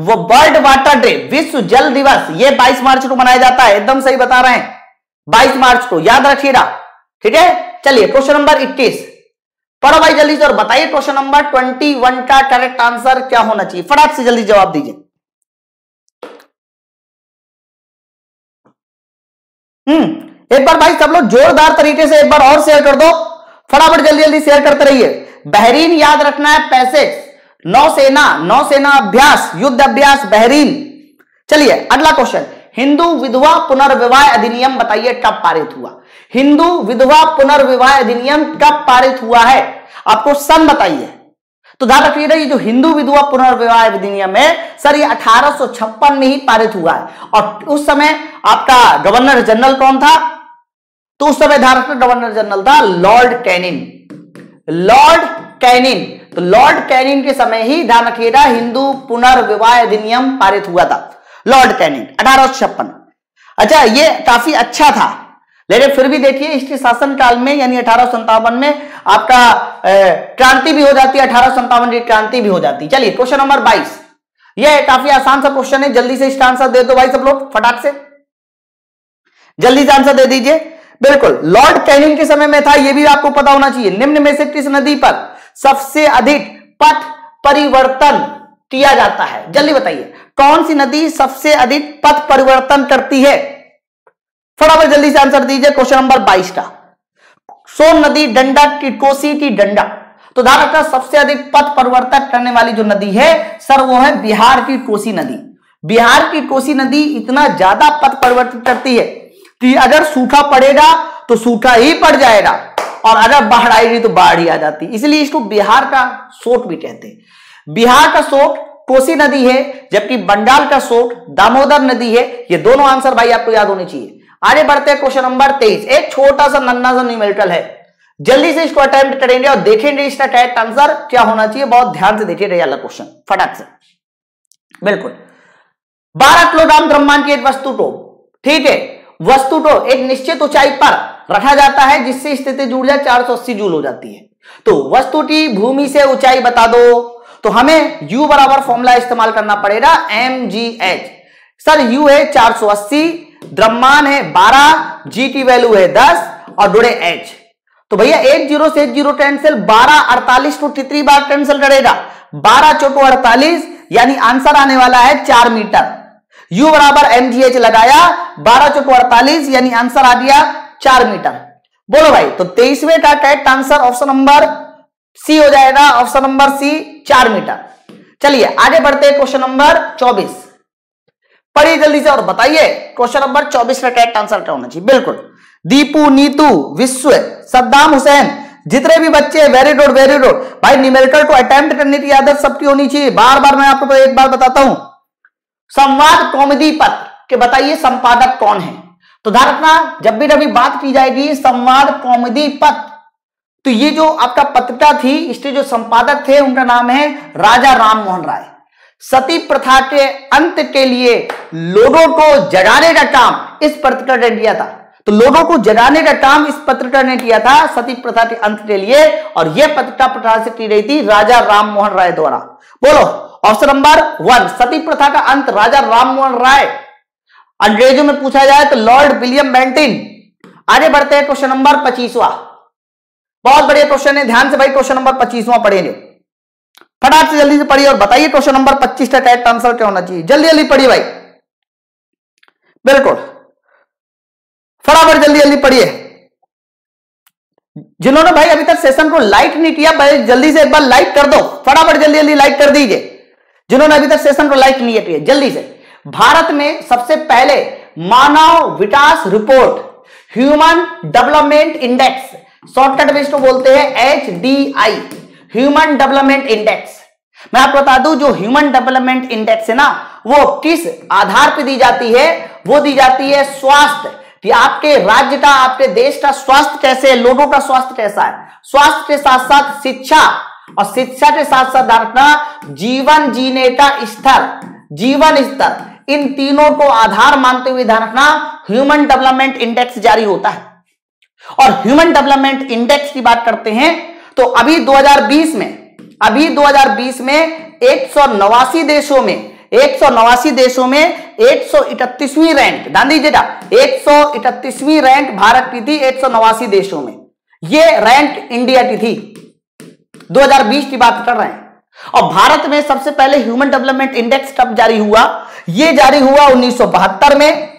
वो वर्ल्ड वाटर डे, विश्व जल दिवस, ये 22 मार्च को मनाया जाता है। एकदम सही बता रहे हैं, 22 मार्च को, याद रखिएगा। ठीक है, चलिए क्वेश्चन नंबर 21 पढ़ो भाई जल्दी से, और बताइए क्वेश्चन नंबर 21 का करेक्ट आंसर क्या होना चाहिए। फटाफट से जल्दी जवाब दीजिए। एक बार भाई सब लोग जोरदार तरीके से एक बार और शेयर कर दो, फटाफट जल्दी जल्दी शेयर करते रहिए। बहरीन याद रखना है, पैसेज, नौसेना, नौसेना अभ्यास, युद्ध अभ्यास बहरीन। चलिए अगला क्वेश्चन, हिंदू विधवा पुनर्विवाह अधिनियम बताइए कब पारित हुआ? हिंदू विधवा पुनर्विवाह अधिनियम कब पारित हुआ है? आपको सन बताइए। तो ध्यान रखिएगा, ये जो हिंदू विधवा पुनर्विवाह अधिनियम है सर, ये 1856 में ही पारित हुआ है। और उस समय आपका गवर्नर जनरल कौन था? तो उस समय भारत का गवर्नर जनरल था लॉर्ड कैनिन, लॉर्ड कैनिन। तो लॉर्ड कैनिन के समय ही ध्यान रखिएगा हिंदू पुनर्विवाह अधिनियम पारित हुआ था, लॉर्ड कैनिन 1856। अच्छा, ये काफी अच्छा था, लेकिन फिर भी देखिए इसके शासनकाल में, यानी 1857 में आपका क्रांति भी हो जाती है, 1857 की क्रांति भी हो जाती। चलिए क्वेश्चन नंबर 22, ये काफी आसान सा क्वेश्चन है, जल्दी से इसका आंसर दे दो भाई सब लोग, फटाक से जल्दी से आंसर दे दीजिए। बिल्कुल, लॉर्ड कैनिंग के समय में था, यह भी आपको पता होना चाहिए। निम्न में से किस नदी पर सबसे अधिक पथ परिवर्तन किया जाता है? जल्दी बताइए, कौन सी नदी सबसे अधिक पथ परिवर्तन करती है? फटाफट जल्दी से आंसर दीजिए क्वेश्चन नंबर 22 का। सोन नदी, डंडा, कोसी की डंडा। तो ध्यान रखना, सबसे अधिक पथ परिवर्तन करने वाली जो नदी है सर, वो है बिहार की कोसी नदी। बिहार की कोसी नदी इतना ज्यादा पथ परिवर्तन करती है कि अगर सूखा पड़ेगा तो सूखा ही पड़ जाएगा, और अगर बाढ़ आएगी तो बाढ़ ही आ जाती, इसलिए इसको बिहार का शोक भी कहते हैं। बिहार का शोक कोसी नदी है, जबकि बंगाल का शोक दामोदर नदी है। ये दोनों आंसर भाई आपको याद होने चाहिए। आगे बढ़ते हैं क्वेश्चन नंबर 23, एक छोटा सा नन्ना सा न्यूमेरिकल है, जल्दी से इसको अटेम्प्ट करेंगे और देखेंगे इसका करेक्ट आंसर क्या होना चाहिए। बहुत ध्यान से देखिए अगला क्वेश्चन फटाक से। बिल्कुल, 12 किलोग्राम द्रव्यमान की एक वस्तु को, ठीक है, वस्तु को एक निश्चित ऊंचाई पर रखा जाता है, जिससे स्थिति जुड़ जाए 480 जूल हो जाती है। तो वस्तु की भूमि से ऊंचाई बता दो, तो हमें यू बराबर फॉर्मूला इस्तेमाल करना पड़ेगा mgh। सर यू है 480, द्रव्यमान है 12, जी की वैल्यू है 10 और जुड़े एच। तो भैया 10 से 10 कैंसिल, 12 48 को कितनी बार कैंसिल करेगा? 12 चौको 48, यानी आंसर आने वाला है 4 मीटर। U बराबर mgh लगाया, 12 चौको 48, यानी आंसर आ गया 4 मीटर। बोलो भाई, तो 23वें का correct answer option number C हो जाएगा, ऑप्शन नंबर सी 4 मीटर। चलिए आगे बढ़ते हैं क्वेश्चन नंबर 24, पढ़िए जल्दी से और बताइए क्वेश्चन नंबर 24 का करेक्ट आंसर क्या होना चाहिए। बिल्कुल, दीपू, नीतू, विश्व, सद्दाम हुसैन, जितने भी बच्चे हैं वेरी गुड भाई, न्यूमेरिकल को अटेम्प्ट करने की आदत सबकी होनी चाहिए। बार बार मैं आपको एक बार बताता हूं, संवाद कौमुदी पत्र के बताइए संपादक कौन है, तो ध्यान रखना जब भी कभी बात की जाएगी संवाद कौमुदी पत्र, तो ये जो आपका पत्रिका थी इसके जो संपादक थे उनका नाम है राजा राम मोहन राय। सती प्रथा के अंत के लिए लोगों को जगाने का काम इस पत्रिका ने किया था, तो लोगों को जगाने का काम इस पत्रिका ने किया था सती प्रथा के अंत के लिए, और यह पत्रिका प्रकाशित की गई थी राजा राम मोहन राय द्वारा। बोलो ऑप्शन नंबर 1, सती प्रथा का अंत राजा राम मोहन राय। अंग्रेजों में पूछा जाए तो लॉर्ड विलियम बैंटिन। आगे बढ़ते हैं क्वेश्चन नंबर 25वां, बहुत बड़े क्वेश्चन है, ध्यान से भाई क्वेश्चन नंबर 25वां पढ़ेंगे, फटाफट से जल्दी से पढ़िए और बताइए क्वेश्चन नंबर 25 का करेक्ट आंसर क्या होना चाहिए। जल्दी जल्दी पढ़िए भाई, बिल्कुल फटाफट जल्दी जल्दी पढ़िए। जिन्होंने भाई अभी तक सेशन को लाइक नहीं किया भाई जल्दी से एक बार लाइक कर दो, फटाफट जल्दी जल्दी लाइक कर दीजिए। जिन्होंने अभी तक सेशन को लाइक नहीं किया जल्दी से। भारत में सबसे पहले मानव विकास report, human development index, shortcut में इसको बोलते हैं HDI, ह्यूमन डेवलपमेंट इंडेक्स। मैं आपको बता दूं जो ह्यूमन डेवलपमेंट इंडेक्स है ना वो किस आधार पे दी जाती है, वो दी जाती है स्वास्थ्य, कि आपके राज्य का आपके देश का स्वास्थ्य कैसे है, लोगों का स्वास्थ्य कैसा है। स्वास्थ्य के साथ साथ शिक्षा, और शिक्षा के साथ साथ अपना जीवन जीने का स्तर, जीवन स्तर, इन तीनों को आधार मानते हुए ध्यान रखना ह्यूमन डेवलपमेंट इंडेक्स जारी होता है। और ह्यूमन डेवलपमेंट इंडेक्स की बात करते हैं तो अभी 2020 में 189 देशों में 131 रैंक, ध्यान दीजिएगा 131 रैंक भारत की थी 189 देशों में, ये रैंक इंडिया की थी, 2020 की बात कर रहे हैं। और भारत में सबसे पहले ह्यूमन डेवलपमेंट इंडेक्स कब जारी हुआ, यह जारी हुआ 1972 में,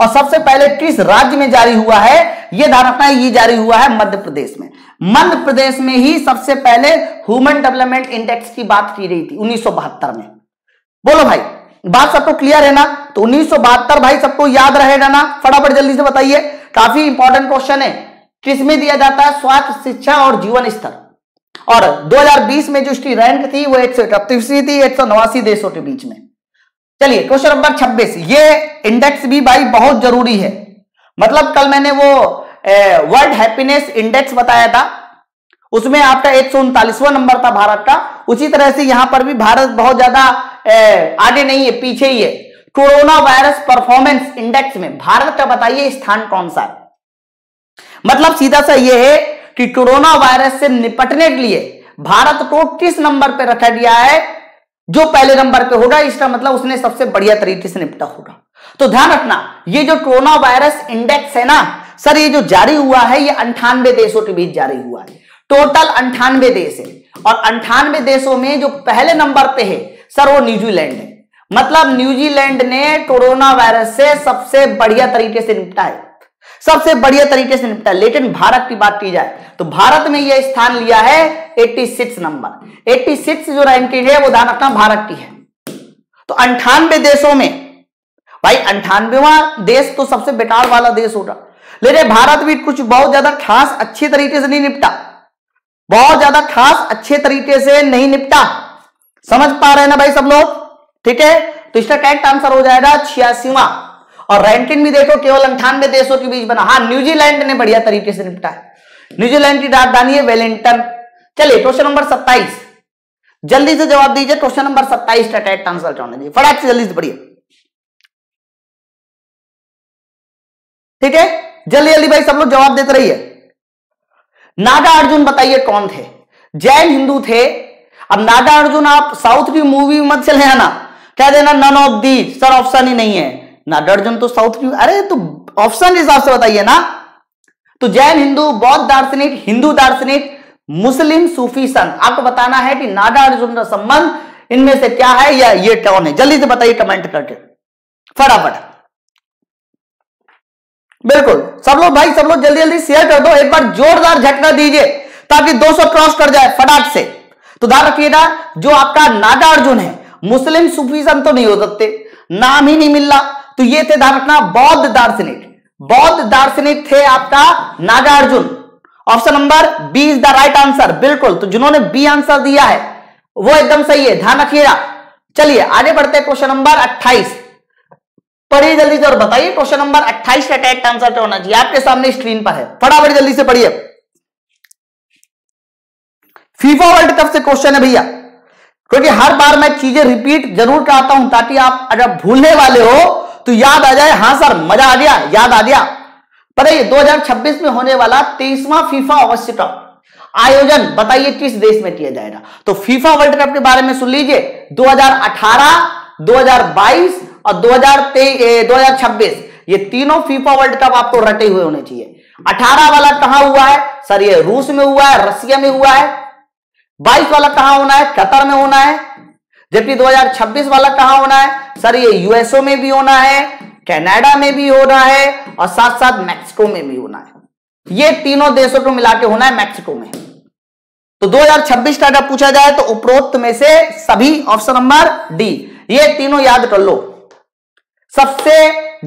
और सबसे पहले किस राज्य में जारी हुआ है यह ध्यान रखना है, ये जारी हुआ है मध्य प्रदेश में। मध्य प्रदेश में ही सबसे पहले ह्यूमन डेवलपमेंट इंडेक्स की बात की रही थी 1972 में। बोलो भाई बात सबको क्लियर है ना, तो 1972 भाई सबको याद रहेगा ना, फटाफट जल्दी से बताइए, काफी इंपॉर्टेंट क्वेश्चन है। किसमें दिया जाता है, स्वास्थ्य, शिक्षा और जीवन स्तर। और 2020 में जो इसकी रैंक थी वो 131 थी 189 देशों के बीच में। चलिए क्वेश्चन नंबर 26, ये इंडेक्स भी भाई बहुत जरूरी है, मतलब कल मैंने वो वर्ल्ड हैप्पीनेस इंडेक्स बताया था उसमें आपका 139वां नंबर था भारत का, उसी तरह से यहां पर भी भारत बहुत ज्यादा आगे नहीं है, पीछे ही है। कोरोना वायरस परफॉर्मेंस इंडेक्स में भारत का बताइए स्थान कौन सा है, मतलब सीधा सा यह है कि कोरोना वायरस से निपटने के लिए भारत को किस नंबर पर रखा गया है, जो पहले नंबर पे होगा इसका मतलब उसने सबसे बढ़िया तरीके से निपटा होगा। तो ध्यान रखना ये जो कोरोना वायरस इंडेक्स है ना सर, ये जो जारी हुआ है ये 98 देशों के बीच जारी हुआ है, टोटल 98 देश है, और 98 देशों में जो पहले नंबर पे है सर वो न्यूजीलैंड है, मतलब न्यूजीलैंड ने कोरोना वायरस से सबसे बढ़िया तरीके से निपटा है, सबसे बढ़िया तरीके से निपटा। लेकिन भारत की बात की जाए तो भारत में यह स्थान लिया है 86 नंबर, 86 जो रैंकिंग है वो ध्यान रखना भारत की है। तो 98 देशों में भाई 98वां देश तो सबसे बेकार वाला देश होगा, लेकिन भारत भी कुछ बहुत ज्यादा खास अच्छे तरीके से नहीं निपटा, बहुत ज्यादा खास अच्छे तरीके से नहीं निपटा, समझ पा रहे हैं ना भाई सब लोग, ठीक है। तो इसका करेक्ट आंसर हो जाएगा 86वां, और रैंकिंग भी देखो केवल 98 देशों के बीच बना। हाँ न्यूजीलैंड ने बढ़िया तरीके से निपटा है, न्यूजीलैंड की राजधानी है वेलिंगटन। चलिए क्वेश्चन नंबर 27, जल्दी से जवाब दीजिए क्वेश्चन नंबर 27 का करेक्ट आंसर क्या होना चाहिए, फटाफट से जल्दी से पढ़िए, ठीक है जल्दी जल्दी भाई सब लोग जवाब देते रहिए। नागार्जुन बताइए कौन थे, जैन हिंदू थे। अब नागार्जुन आप साउथ की मूवी मत चले आना, कह देना none of these, sir option ही नहीं है, नागार्जुन तो साउथ की, अरे तो ऑप्शन के हिसाब से बताइए ना। तो जैन हिंदू, बौद्ध दार्शनिक, हिंदू दार्शनिक, मुस्लिम सूफी संत, आपको बताना है कि नागार्जुन का संबंध इनमें से क्या है या ये कौन है, जल्दी से बताइए कमेंट करके फटाफट। बिल्कुल सब लोग भाई सब लोग जल्दी जल्दी शेयर कर दो, एक बार जोरदार झटका दीजिए ताकि 200 क्रॉस कर जाए फटाफट से। तो ध्यान रखिएगा जो आपका नागार्जुन है मुस्लिम सूफी संत तो नहीं हो सकते, नाम ही नहीं मिल रहा, तो ये थे ध्यान रखना बौद्ध दार्शनिक, बौद्ध दार्शनिक थे आपका Nagarjuna. Option number B is the right answer. बिल्कुल, तो जिन्होंने बी आंसर दिया है वो एकदम सही है, ध्यान रखिएगा। चलिए आगे बढ़ते हैं क्वेश्चन नंबर 28, पढ़िए जल्दी से और बताइए क्वेश्चन नंबर 28 का करेक्ट आंसर क्या होना चाहिए। आपके सामने स्क्रीन पर है, फटाफट जल्दी से पढ़िए। फीफा वर्ल्ड कप से क्वेश्चन है भैया, क्योंकि हर बार मैं चीजें रिपीट जरूर कराता हूं ताकि आप अगर भूलने वाले हो तो याद आ जाए। हाँ सर, मजा आ गया, याद आ गया। पता है 2026 में होने वाला 23वां फीफा विश्व कप आयोजन बताइए किस देश में किया जाएगा। तो फीफा वर्ल्ड कप के बारे में सुन लीजिए, 2018, 2022 और 2026 ये तीनों फीफा वर्ल्ड कप आपको रटे हुए होने चाहिए। 18 वाला कहां हुआ है सर? ये रूस में हुआ है, रसिया में हुआ है। 22 वाला कहां होना है? कतर में होना है। जबकि 2026 वाला कहां होना है सर? ये यूएसओ में भी होना है, कनाडा में भी होना है और साथ साथ मैक्सिको में भी होना है। ये तीनों देशों को मिला के होना है मैक्सिको में। तो 2026 का अगर पूछा जाए तो उपरोक्त में से सभी, ऑप्शन नंबर डी, ये तीनों याद कर लो। सबसे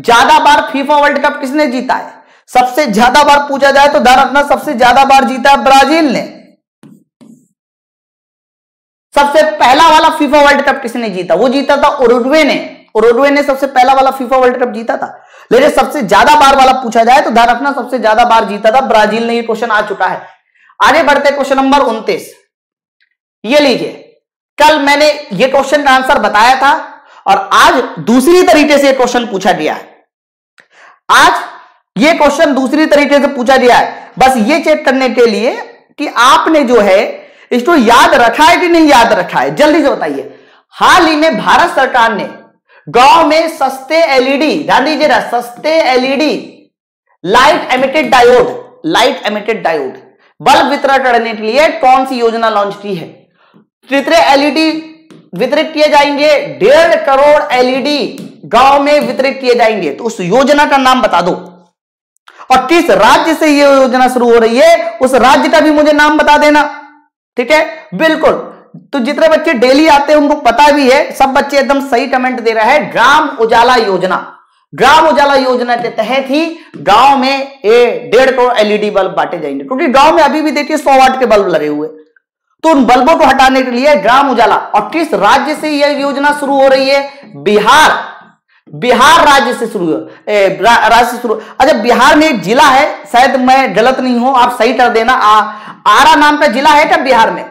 ज्यादा बार फीफा वर्ल्ड कप किसने जीता है? सबसे ज्यादा बार पूछा जाए तो ध्यान रखना, सबसे ज्यादा बार जीता है ब्राजील ने। सबसे पहला वाला फीफा वर्ल्ड कप किसने जीता? वो जीता था उरुग्वे ने। उरुग्वे ने सबसे पहला वाला फीफा वर्ल्ड कप जीता था। लेकिन सबसे ज्यादा बार वाला पूछा जाए तो ध्यान रखना, सबसे ज्यादा बार जीता था ब्राजील ने। ये क्वेश्चन आ चुका है। आगे बढ़ते क्वेश्चन नंबर 29, ये लीजिए। कल मैंने ये क्वेश्चन का आंसर बताया था और आज दूसरी तरीके से क्वेश्चन पूछा गया है। आज ये क्वेश्चन दूसरी तरीके से पूछा गया है, बस ये चेक करने के लिए कि आपने जो है इसको याद रखा है कि नहीं याद रखा है। जल्दी से बताइए, हाल ही में भारत सरकार ने गांव में सस्ते एलईडी, ध्यान दीजिएगा, सस्ते LED light emitted diode bulb वितरण करने के लिए कौन सी योजना लॉन्च की है? कितने एलईडी वितरित किए जाएंगे? 1.5 करोड़ एलईडी गांव में वितरित किए जाएंगे। तो उस योजना का नाम बता दो और किस राज्य से यह योजना शुरू हो रही है उस राज्य का भी मुझे नाम बता देना, ठीक है? बिल्कुल, तो जितने बच्चे डेली आते हैं उनको पता भी है, सब बच्चे एकदम सही कमेंट दे रहे हैं। ग्राम उजाला योजना, ग्राम उजाला योजना के तहत ही गांव में 1.5 करोड़ एलईडी बल्ब बांटे जाएंगे, क्योंकि गांव में अभी भी देखिए 100 वाट के बल्ब लगे हुए। तो उन बल्बों को हटाने के लिए ग्राम उजाला, और किस राज्य से यह योजना शुरू हो रही है? बिहार, बिहार राज्य से शुरू राज्य से शुरू। अच्छा, बिहार में एक जिला है, शायद मैं गलत नहीं हूं, आप सही कर देना, आरा नाम का जिला है क्या बिहार में?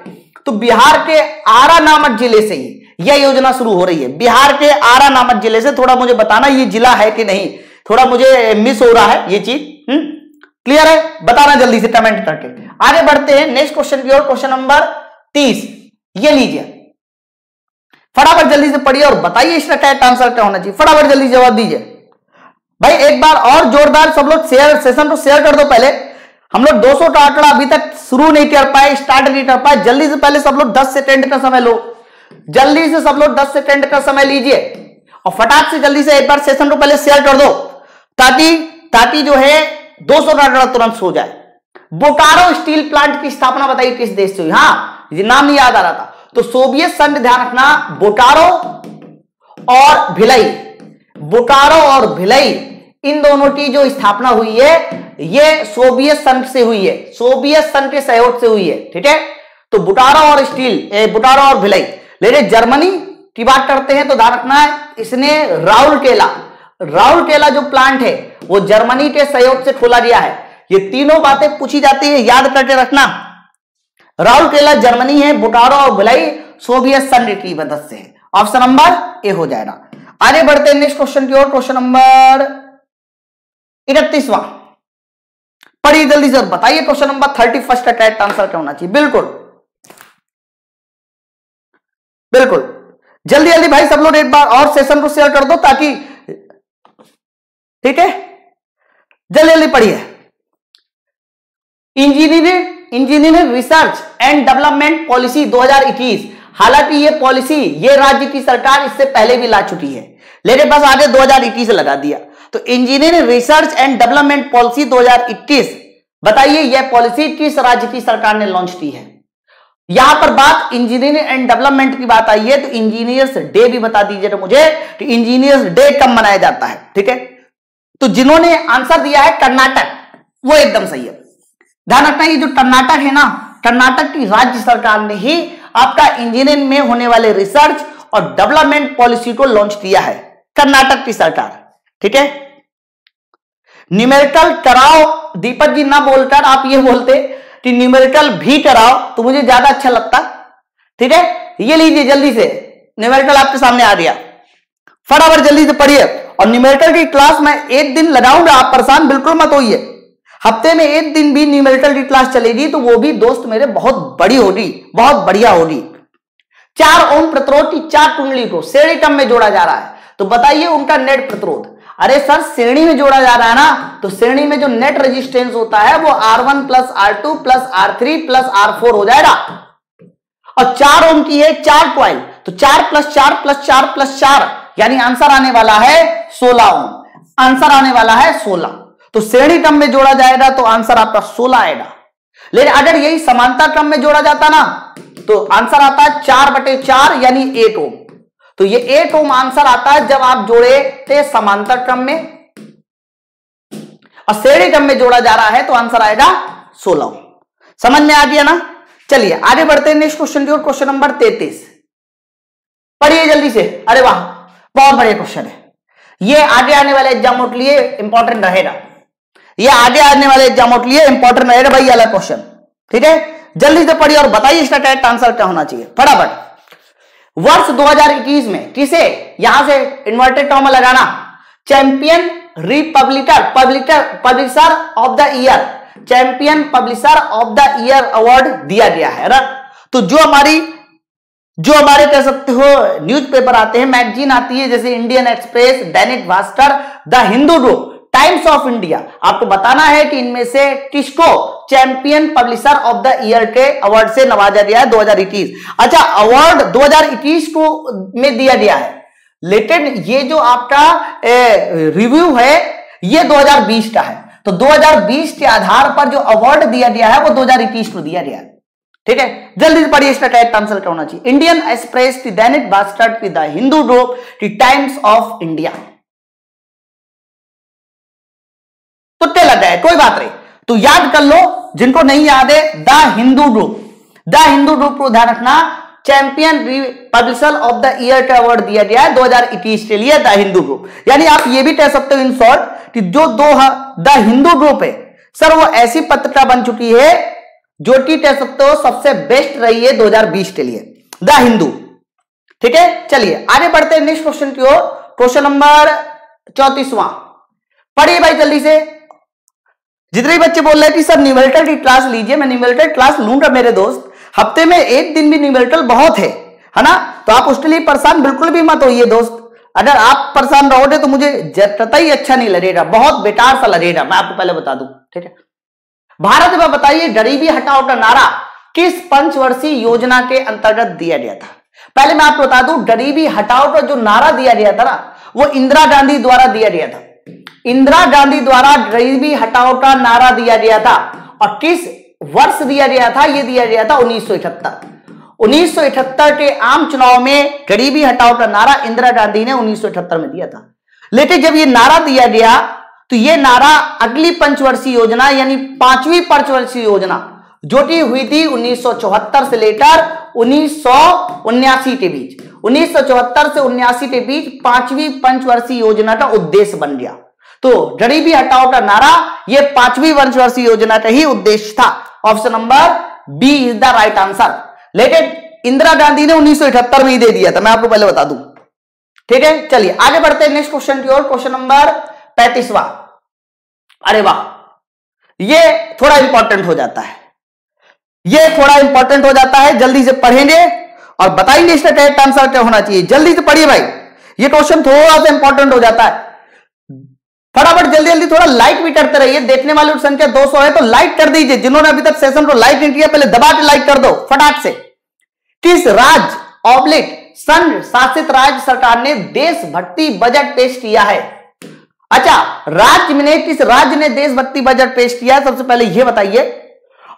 तो बिहार के आरा नामक जिले से ही यह योजना शुरू हो रही है। बिहार के आरा नामक जिले से, थोड़ा मुझे बताना ये जिला है कि नहीं, थोड़ा मुझे मिस हो रहा है ये चीज। क्लियर है? बताना जल्दी से कमेंट करके। आगे बढ़ते हैं नेक्स्ट क्वेश्चन की ओर, क्वेश्चन नंबर 30, ये लीजिए। फटाफट जल्दी से पढ़िए और बताइए इसका करेक्ट आंसर क्या होना चाहिए। फटाफट जल्दी जवाब दीजिए भाई, एक बार और जोरदार सब लोग शेयर, सेशन को शेयर कर दो। पहले हम लोग 200 का आंकड़ा अभी तक शुरू नहीं कर पाए, स्टार्ट नहीं कर पाए। जल्दी से पहले सब लोग 10 सेकंड का समय लो, जल्दी से सब लोग 10 सेकंड का समय लीजिए और फटाफट से जल्दी से एक बार सेशन को पहले शेयर कर दो ताकि जो है 200 का आंकड़ा तुरंत हो जाए। बोकारो स्टील प्लांट की स्थापना बताइए किस देश से हुई? हाँ, ये नाम नहीं याद आ रहा था, तो सोवियत संघ, ध्यान रखना। बोकारो और भिलाई इन दोनों की जो स्थापना हुई है ये सोवियत संघ से हुई है, सोवियत संघ के सहयोग से हुई है, ठीक है? तो बोकारो और भिलाई। लेकिन जर्मनी की बात करते हैं तो ध्यान रखना है, इसने राउरकेला जो प्लांट है वो जर्मनी के सहयोग से खोला गया है। ये तीनों बातें पूछी जाती है, याद करके रखना। राउरकेला जर्मनी है, बोकारो और भिलाई सोवियत संघ की मदद से है। ऑप्शन नंबर ए हो जाएगा। आगे बढ़ते हैं नेक्स्ट क्वेश्चन की ओर, क्वेश्चन नंबर 31वां, पढ़िए जल्दी से बताइए क्वेश्चन नंबर 31 का करेक्ट आंसर क्या होना चाहिए। बिल्कुल बिल्कुल, जल्दी जल्दी भाई सब लोग एक बार और सेशन को शेयर कर दो ताकि, ठीक है? जल्दी जल्दी पढ़िए। Engineering research and development policy 2021, हालांकि ये पॉलिसी ये राज्य की सरकार इससे पहले भी ला चुकी है, लेकिन बस आगे 2021 लगा दिया। तो engineering research and development policy 2021 बताइए यह पॉलिसी किस राज्य की सरकार ने लॉन्च की है। यहां पर बात इंजीनियरिंग एंड डेवलपमेंट की बात आई है तो इंजीनियर्स डे भी बता दीजिएगा मुझे कि इंजीनियर्स डे कब मनाया जाता है, ठीक है? तो जिन्होंने आंसर दिया है कर्नाटक वो एकदम सही है। ध्यान रखना ये जो कर्नाटक है ना, कर्नाटक की राज्य सरकार ने ही आपका इंजीनियरिंग में होने वाले रिसर्च और डेवलपमेंट पॉलिसी को लॉन्च किया है, कर्नाटक की सरकार। ठीक है, न्यूमेरिकल कराओ दीपक जी ना बोलकर आप ये बोलते कि न्यूमेरिकल भी कराओ तो मुझे ज्यादा अच्छा लगता। ठीक है, ये लीजिए जल्दी से, न्यूमेरिकल आपके सामने आ गया, फटाफट जल्दी से पढ़िए। और न्यूमेरिकल की क्लास मैं एक दिन लगाऊंगा, आप परेशान बिल्कुल मत होइए। हफ्ते में एक दिन भी न्यूमेरिकल की क्लास चलेगी तो वो भी दोस्त मेरे बहुत बड़ी होगी, बहुत बढ़िया होगी। 4 ओम प्रतिरोध की 4 कुंडली को श्रेणी क्रम में जोड़ा जा रहा है, तो बताइए उनका नेट प्रतिरोध। अरे सर श्रेणी में जोड़ा जा रहा है ना, तो श्रेणी में जो नेट रेजिस्टेंस होता है वो R1 + R2 + R3 + R4 हो जाएगा। और 4 ओम की है 4 कॉइल, तो 4 + 4 + 4 + 4 यानी आंसर आने वाला है 16 ओम। आंसर आने वाला है 16, तो श्रेणी क्रम में जोड़ा जाएगा तो आंसर आपका 16 आएगा। लेकिन अगर यही समानता क्रम में जोड़ा जाता ना तो आंसर आता है 4/4 यानी 8 ओम। तो ये 8 ओम आंसर आता है जब आप जोड़े थे समांतर क्रम में, और श्रेणी क्रम में जोड़ा जा रहा है तो आंसर आएगा 16 ओम। समझ में आ गया ना? चलिए आगे बढ़ते हैं नेक्स्ट क्वेश्चन की ओर, क्वेश्चन नंबर 33 पढ़िए जल्दी से। अरे वाह, बहुत बढ़िया क्वेश्चन है ये, आगे आने वाले एग्जामों के लिए इंपॉर्टेंट रहेगा, ये आगे आने वाले एग्जामों के लिए इंपॉर्टेंट रहेगा भाई, अलग क्वेश्चन। ठीक है, जल्दी से पढ़िए और बताइए इसका करेक्ट आंसर क्या होना चाहिए फटाफट। वर्ष 2021 में किसे, यहां से इन्वर्टेड कॉमा लगाना, champion publisher of the year, champion publisher of the year award दिया गया है ना। तो जो हमारे कह सकते हो न्यूज़पेपर आते हैं, मैगजीन आती है, जैसे Indian Express, Dainik Bhaskar, the Hindu group, Times of India, आपको बताना है कि इनमें से किसको champion publisher of the year के अवार्ड से नवाजा गया है 2021। अच्छा, अवार्ड 2021 को में दिया गया है, लेकिन ये जो आपका रिव्यू है ये 2020 का है, तो 2020 के आधार पर जो अवार्ड दिया गया है वो 2021 को दिया गया है। ठीक है, जल्दी से पढ़िए इसका करेक्ट आंसर क्या होना चाहिए। इंडियन एक्सप्रेस की, दैनिक भास्कर की, द हिंदू ग्रुप की, टाइम्स ऑफ इंडिया। तो लग जाए कोई बात नहीं, तो याद कर लो जिनको नहीं याद है, the Hindu group, the Hindu group को ध्यान रखना, champion publisher of the year का अवार्ड दिया गया है 2021 के लिए द हिंदू ग्रुप। यानी आप ये भी कह सकते हो इन शॉर्ट कि जो द हिंदू ग्रुप है सर, वो ऐसी पत्रिका बन चुकी है जो कि कह सकते हो सबसे बेस्ट रही है 2020 के लिए द हिंदू। ठीक है, चलिए आगे बढ़ते हैं नेक्स्ट क्वेश्चन की ओर, क्वेश्चन नंबर 34वां पढ़िए भाई जल्दी से। जितने बच्चे बोल रहे हैं कि सर न्यूमेरिकल की क्लास लीजिए, मैं न्यूमेरिकल क्लास लूंगा मेरे दोस्त, हफ्ते में एक दिन भी न्यूमेरिकल बहुत है ना, तो आप उसके लिए परेशान बिल्कुल भी मत होइए दोस्त। अगर आप परेशान रहोगे तो मुझे जतता ही अच्छा नहीं लगेगा, बहुत बेकार सा लगेगा, मैं आपको पहले बता दूं। ठीक है, भारत में बताइए गरीबी हटाओ का नारा किस पंचवर्षीय योजना के अंतर्गत दिया गया था। पहले मैं आपको बता दूं, गरीबी हटाओ का जो नारा दिया गया था ना, वो इंदिरा गांधी द्वारा दिया गया था, इंदिरा गांधी द्वारा गरीबी हटाओ का नारा दिया गया था। और किस वर्ष दिया गया था? यह दिया गया था 1971। 1971 के आम चुनाव में गरीबी हटाओ का नारा इंदिरा गांधी ने 1971 में दिया था। लेकिन जब यह नारा दिया गया तो यह नारा अगली पंचवर्षीय योजना यानी 5वीं पंचवर्षीय योजना जो कि हुई थी 1974 से लेकर 1979 के बीच, 1974 से 1979 के बीच 5वीं पंचवर्षीय योजना का उद्देश्य बन गया। तो गरीबी हटाओ का नारा ये 5वीं पंचवर्षीय योजना का ही उद्देश्य था। Option number B is the right answer. लेकिन इंदिरा गांधी ने 1971 में ही दे दिया था, मैं आपको पहले बता दूं। ठीक है, चलिए आगे बढ़ते हैं नेक्स्ट क्वेश्चन की ओर, क्वेश्चन नंबर 35वां। अरे वाह, ये थोड़ा इंपॉर्टेंट हो जाता है, ये थोड़ा इंपॉर्टेंट हो जाता है, जल्दी से पढ़ेंगे और बताएंगे इसका करेक्ट आंसर क्या होना चाहिए। जल्दी से पढ़िए भाई, ये क्वेश्चन थोड़ा सा इंपॉर्टेंट हो जाता है, फटाफट जल्दी जल्दी। थोड़ा लाइक भी करते रहिए, देखने वालों की संख्या 200 है तो लाइक कर दीजिए, जिन्होंने अभी तक सेशन को लाइक नहीं किया पहले दबा के लाइक कर दो फटाफट से। किस राज्य ऑब्लिक संघ शासित राज्य सरकार ने देशभक्ति बजट पेश किया है? अच्छा, राज्य में किस राज्य ने देशभक्ति बजट पेश किया है, सबसे पहले यह बताइए।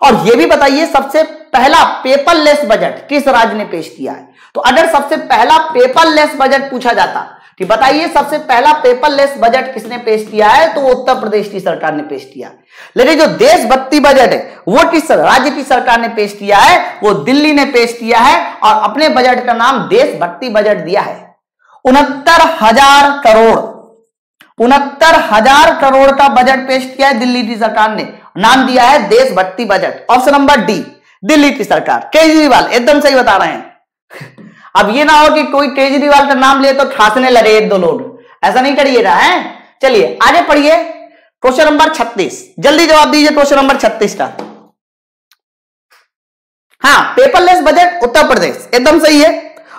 और यह भी बताइए सबसे पहला पेपरलेस बजट किस राज्य ने पेश किया है। तो अगर सबसे पहला पेपरलेस बजट पूछा जाता कि बताइए सबसे पहला पेपरलेस बजट किसने पेश किया है, तो उत्तर प्रदेश की सरकार ने पेश किया। लेकिन जो देशभक्ति बजट है वो किस राज्य की सरकार ने पेश किया है, वो दिल्ली ने पेश किया है और अपने बजट का नाम देशभक्ति बजट दिया है। 69,000 करोड़ का बजट पेश किया है दिल्ली की सरकार ने, नाम दिया है देशभक्ति budget. Option number D Delhi की सरकार, केजरीवाल एकदम सही बता रहे हैं। अब ये ना हो कि कोई केजरीवाल का नाम ले तो खांसने लगे एक दो लोग, ऐसा नहीं करिएगा है। चलिए आगे पढ़िए, क्वेश्चन नंबर 36, जल्दी जवाब दीजिए क्वेश्चन नंबर 36 का। हाँ, पेपरलेस बजट उत्तर प्रदेश एकदम सही है।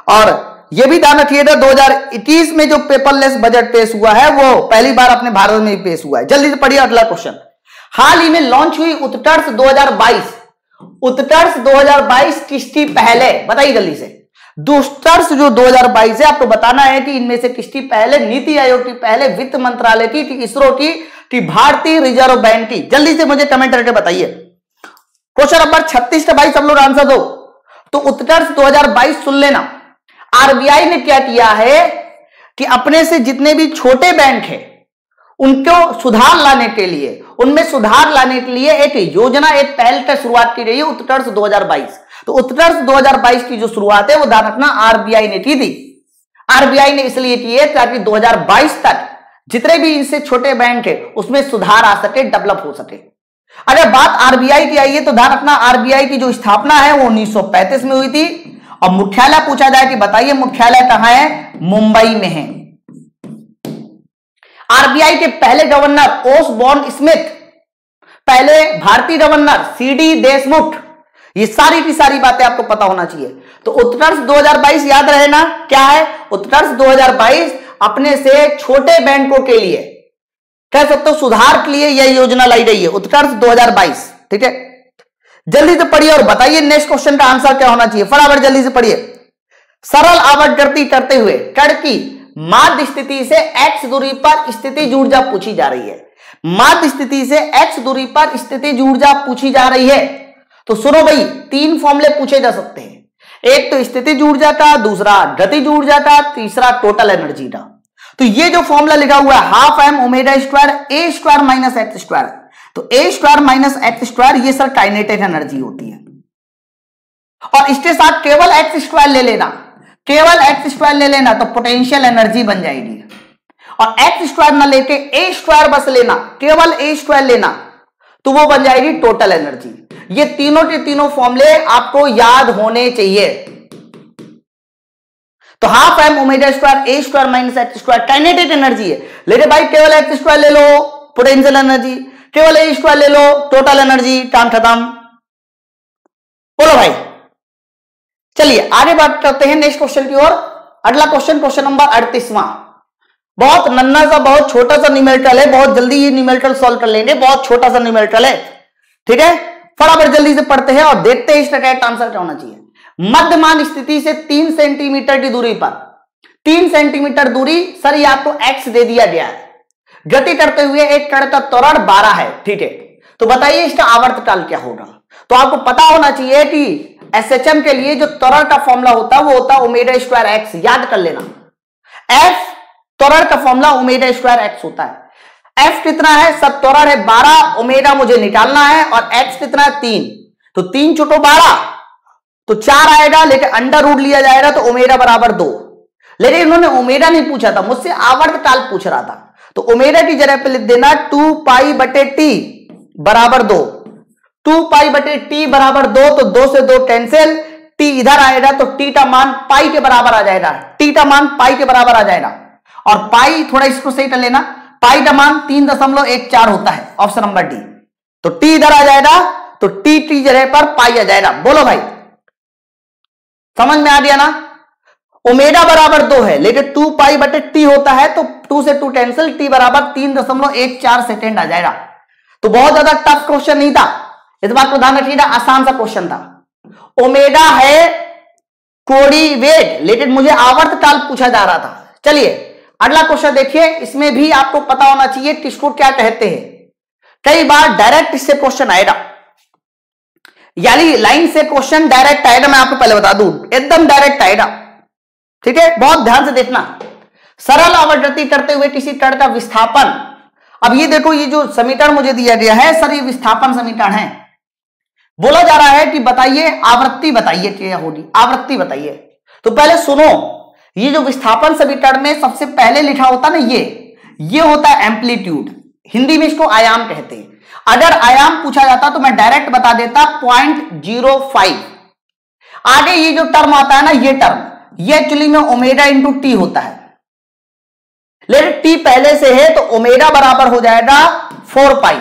और यह भी ध्यान रखिएगा 2021 में जो पेपरलेस बजट पेश हुआ है वो पहली बार अपने भारत में भी पेश हुआ है। जल्दी से पढ़िए अगला क्वेश्चन, हाल ही में लॉन्च हुई उत्कर्ष 2022, उत्कर्ष 2022 किसकी पहले, बताइए जल्दी से। उत्कर्ष जो 2022 है आपको बताना है कि इनमें से किसकी पहले, नीति आयोग की पहले, वित्त मंत्रालय की, इसरो की, भारतीय रिजर्व बैंक की। जल्दी से मुझे कमेंट करके बताइए। क्वेश्चन नंबर 36 का भाई सब लोग आंसर दो। तो उत्कर्ष 2022 सुन लेना, आरबीआई ने क्या किया है कि अपने से जितने भी छोटे बैंक हैं उनको सुधार लाने के लिए, उनमें सुधार लाने के लिए एक योजना, एक पहल की शुरुआत की गई है उत्कर्ष 2022। तो उत्कर्ष 2022 की जो शुरुआत है वो ध्यान रखना आरबीआई ने की थी। आरबीआई ने इसलिए की है ताकि 2022 तक जितने भी इनसे छोटे बैंक है उसमें सुधार आ सके, डेवलप हो सके। अगर बात आरबीआई की आई है तो ध्यान रखना आरबीआई की जो स्थापना है वो 1935 में हुई थी। और मुख्यालय पूछा जाए कि बताइए मुख्यालय कहां है, मुंबई में है। आरबीआई के पहले गवर्नर ओसबॉर्न स्मिथ, पहले भारतीय गवर्नर सीडी देशमुख, ये सारी की सारी बातें आपको पता होना चाहिए। तो उत्कर्ष 2022 याद रहे ना क्या है, उत्कर्ष 2022 अपने से छोटे बैंकों के लिए कह सकते हो सुधार के लिए यह योजना लाई गई है, उत्कर्ष 2022। ठीक है, जल्दी से पढ़िए और बताइए नेक्स्ट क्वेश्चन का आंसर क्या होना चाहिए, फटाफट जल्दी से पढ़िए। सरल आवर्तगति करते हुए कण की माध्य स्थिति से x दूरी पर स्थितिज ऊर्जा पूछी जा रही है, माध्य स्थिति से x दूरी पर स्थितिज ऊर्जा पूछी जा रही है। तो सुनो भाई, तीन फॉर्मूले पूछे जा सकते हैं, एक तो स्थितिज ऊर्जा का, दूसरा गतिज ऊर्जा का, तीसरा टोटल एनर्जी का। तो ये जो फॉर्मूला लिखा हुआ है half M omega square A square minus X square, तो A square minus X square ये सर काइनेटिक एनर्जी होती है। और इसके साथ केवल एक्स स्क्वायर ले लेना, केवल एक्स स्क्वायर ले लेना तो पोटेंशियल एनर्जी बन जाएगी। और एक्स स्क्वायर ना लेके ए स्क्वायर बस लेना, केवल ए स्क्वायर लेना तो वो बन जाएगी टोटल एनर्जी। ये तीनों के तीनों फॉर्मूले आपको याद होने चाहिए। तो half M omega square A square minus X square kinetic energy है, लेकिन भाई केवल एक्स स्क्वायर ले लो पोटेंशियल एनर्जी, केवल ए स्क्वायर ले लो टोटल एनर्जी, काम खत्म। बोलो भाई, चलिए आगे बात करते हैं नेक्स्ट क्वेश्चन की ओर। अगला क्वेश्चन, क्वेश्चन नंबर 38वां, बहुत नन्ना सा, बहुत छोटा सा न्यूमेरिकल है, बहुत जल्दी ये न्यूमेरिकल सॉल्व कर लेंगे, बहुत छोटा सा न्यूमेरिकल है। ठीक है, फटाफट जल्दी से पढ़ते हैं और देखते हैं इसका करेक्ट आंसर क्या होना चाहिए। मध्यमान स्थिति से 3 सेंटीमीटर की दूरी पर, 3 सेंटीमीटर दूरी सर ये आपको एक्स दे दिया गया है, गति करते हुए एक कण का त्वरण 12 है। ठीक है, तो बताइए इसका आवर्तकाल क्या होगा। तो आपको पता होना चाहिए कि एसएचएम के लिए जो त्वरण का फॉर्मूला होता है वो होता है ओमेगा स्क्वायर एक्स, याद कर लेना। एफ त्वरण का फॉर्मूला ओमेगा स्क्वायर एक्स होता है। एफ कितना है सब, त्वरण है 12, ओमेगा मुझे निकालना है, और एक्स कितना है 3, तो 3 × 12 तो 4 आएगा, लेकिन अंडर रूट लिया जाएगा तो ओमेगा बराबर 2। लेकिन इन्होंने ओमेगा नहीं पूछा था, मुझसे आवर्तकाल पूछ रहा था, तो ओमेगा की जगह पे लिख देना 2π/t बराबर 2, 2π/t बराबर 2, तो 2 से 2 कैंसिल, t इधर आएगा तो t का मान पाई के बराबर आ जाएगा, t का मान पाई के बराबर आ जाएगा। और पाई थोड़ा इसको सही कर लेना, पाई का मान 3.14 होता है, ऑप्शन नंबर डी। तो t इधर आ जाएगा तो t की जगह पर पाई आ जाएगा। बोलो भाई, समझ में आ गया ना, ओमेगा बराबर 2 है लेकिन 2π/t होता है, तो 2 से 2 कैंसिल, t बराबर 3.14 सेकेंड आ जाएगा। तो बहुत ज्यादा टफ क्वेश्चन नहीं था, इस बात को ध्यान रखिएगा, आसान सा क्वेश्चन था। ओमेगा है कोड़ी वेग, लेकिन मुझे आवर्तकाल पूछा जा रहा था। चलिए अगला क्वेश्चन देखिए, इसमें भी आपको पता होना चाहिए किसको क्या कहते हैं, कई बार डायरेक्ट इससे क्वेश्चन आएगा, यानी लाइन से क्वेश्चन डायरेक्ट आएगा, मैं आपको पहले बता दूं एकदम डायरेक्ट आएगा। ठीक है, बहुत ध्यान से देखना। सरल अवनति करते हुए किसी तट का विस्थापन। अब ये देखो, ये जो समीकरण मुझे दिया गया है सर, ये विस्थापन समीकरण है। बोला जा रहा है कि बताइए आवृत्ति, बताइए क्या होगी आवृत्ति, बताइए। तो पहले सुनो, ये जो विस्थापन समीकरण में सबसे पहले लिखा होता ना, ये होता है एम्पलीट्यूड, हिंदी में इसको आयाम कहते हैं। अगर आयाम पूछा जाता तो मैं डायरेक्ट बता देता 0.05। आगे ये जो टर्म आता है ना, ये टर्म ये एक्चुअली में ओमेगा इंटू टी होता है, लेकिन टी पहले से है तो ओमेगा बराबर हो जाएगा 4 पाई।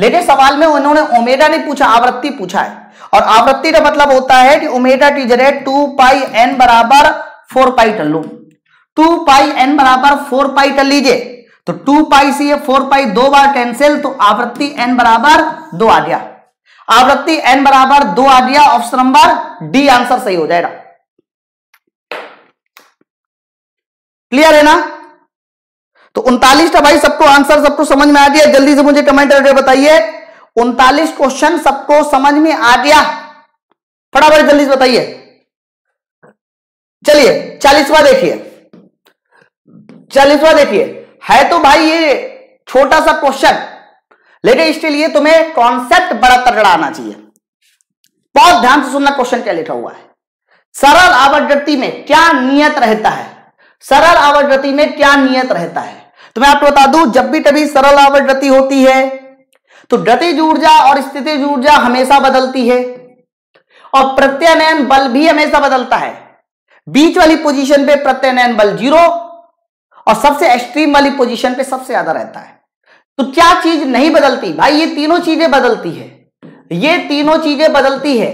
लेकिन सवाल में उन्होंने ओमेगा नहीं पूछा, आवृत्ति पूछा है, और आवृत्ति का मतलब होता है कि ओमेगा की जगह 2πn बराबर 4π कर लू। 2πn बराबर 4π कर लीजिए, तो 2π से 4π 2 बार कैंसिल, तो आवृत्ति n बराबर 2 आ गया। आवृत्ति n बराबर 2 आ गया, ऑप्शन नंबर डी आंसर सही हो जाएगा। क्लियर है ना? तो 39 का भाई सबको आंसर सबको समझ में आ गया? जल्दी से मुझे कमेंट करके बताइए 39 क्वेश्चन सबको समझ में आ गया? फटाफट जल्दी से बताइए। चलिए 40वां देखिए, 40वां देखिए। है तो भाई ये छोटा सा क्वेश्चन, लेकिन इसके लिए तुम्हें कॉन्सेप्ट बड़ा तगड़ा आना चाहिए। बहुत ध्यान से सुनना क्वेश्चन क्या लिखा हुआ है। सरल आवर्तगति में क्या नियत रहता है? सरल आवर्तगति में क्या नियत रहता है? तो मैं आपको बता दूं, जब भी कभी सरल आवर्तगति होती है तो गतिज ऊर्जा और स्थितिज ऊर्जा हमेशा बदलती है, और प्रत्यानयन बल भी हमेशा बदलता है। बीच वाली पोजीशन पे प्रत्यानयन बल 0 और सबसे एक्सट्रीम वाली पोजीशन पे सबसे ज्यादा रहता है। तो क्या चीज नहीं बदलती? भाई ये तीनों चीजें बदलती है, ये तीनों चीजें बदलती है।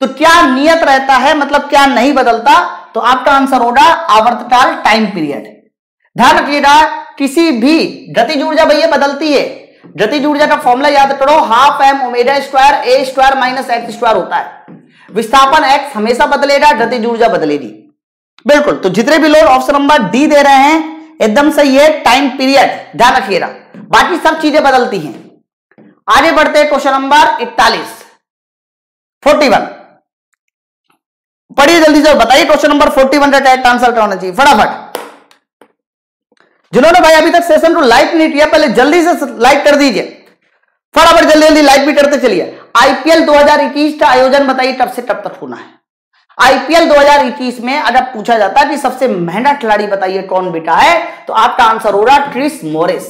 तो क्या नियत रहता है मतलब क्या नहीं बदलता? तो आपका आंसर होगा आवर्तकाल, टाइम पीरियड। ध्यान रखिएगा, किसी भी गतिज ऊर्जा भैया बदलती है। गतिज ऊर्जा का फॉर्मूला याद करो, ½ m⍵² a² - x² होता है। विस्थापन x हमेशा बदलेगा, गतिज ऊर्जा बदलेगी। बिल्कुल, तो जितने भी लोग ऑप्शन नंबर डी दे रहे हैं एकदम सही है, टाइम पीरियड ध्यान रखिएगा, बाकी सब चीजें बदलती हैं। आगे बढ़ते हैं क्वेश्चन नंबर 41 पढ़िए जल्दी से, बताइए क्वेश्चन नंबर 41 का करेक्ट आंसर क्या होना चाहिए फटाफट। जिन्होंने भाई अभी तक सेशन को लाइक नहीं किया पहले जल्दी से लाइक कर दीजिए, फटाफट जल्दी जल्दी लाइक भी करते चलिए। आईपीएल 2021 का आयोजन बताइए कब से कब तक होना है। आईपीएल 2021 में अगर पूछा जाता कि सबसे महंगा खिलाड़ी बताइए कौन बेटा है, तो आपका आंसर होगा क्रिस मॉरिस।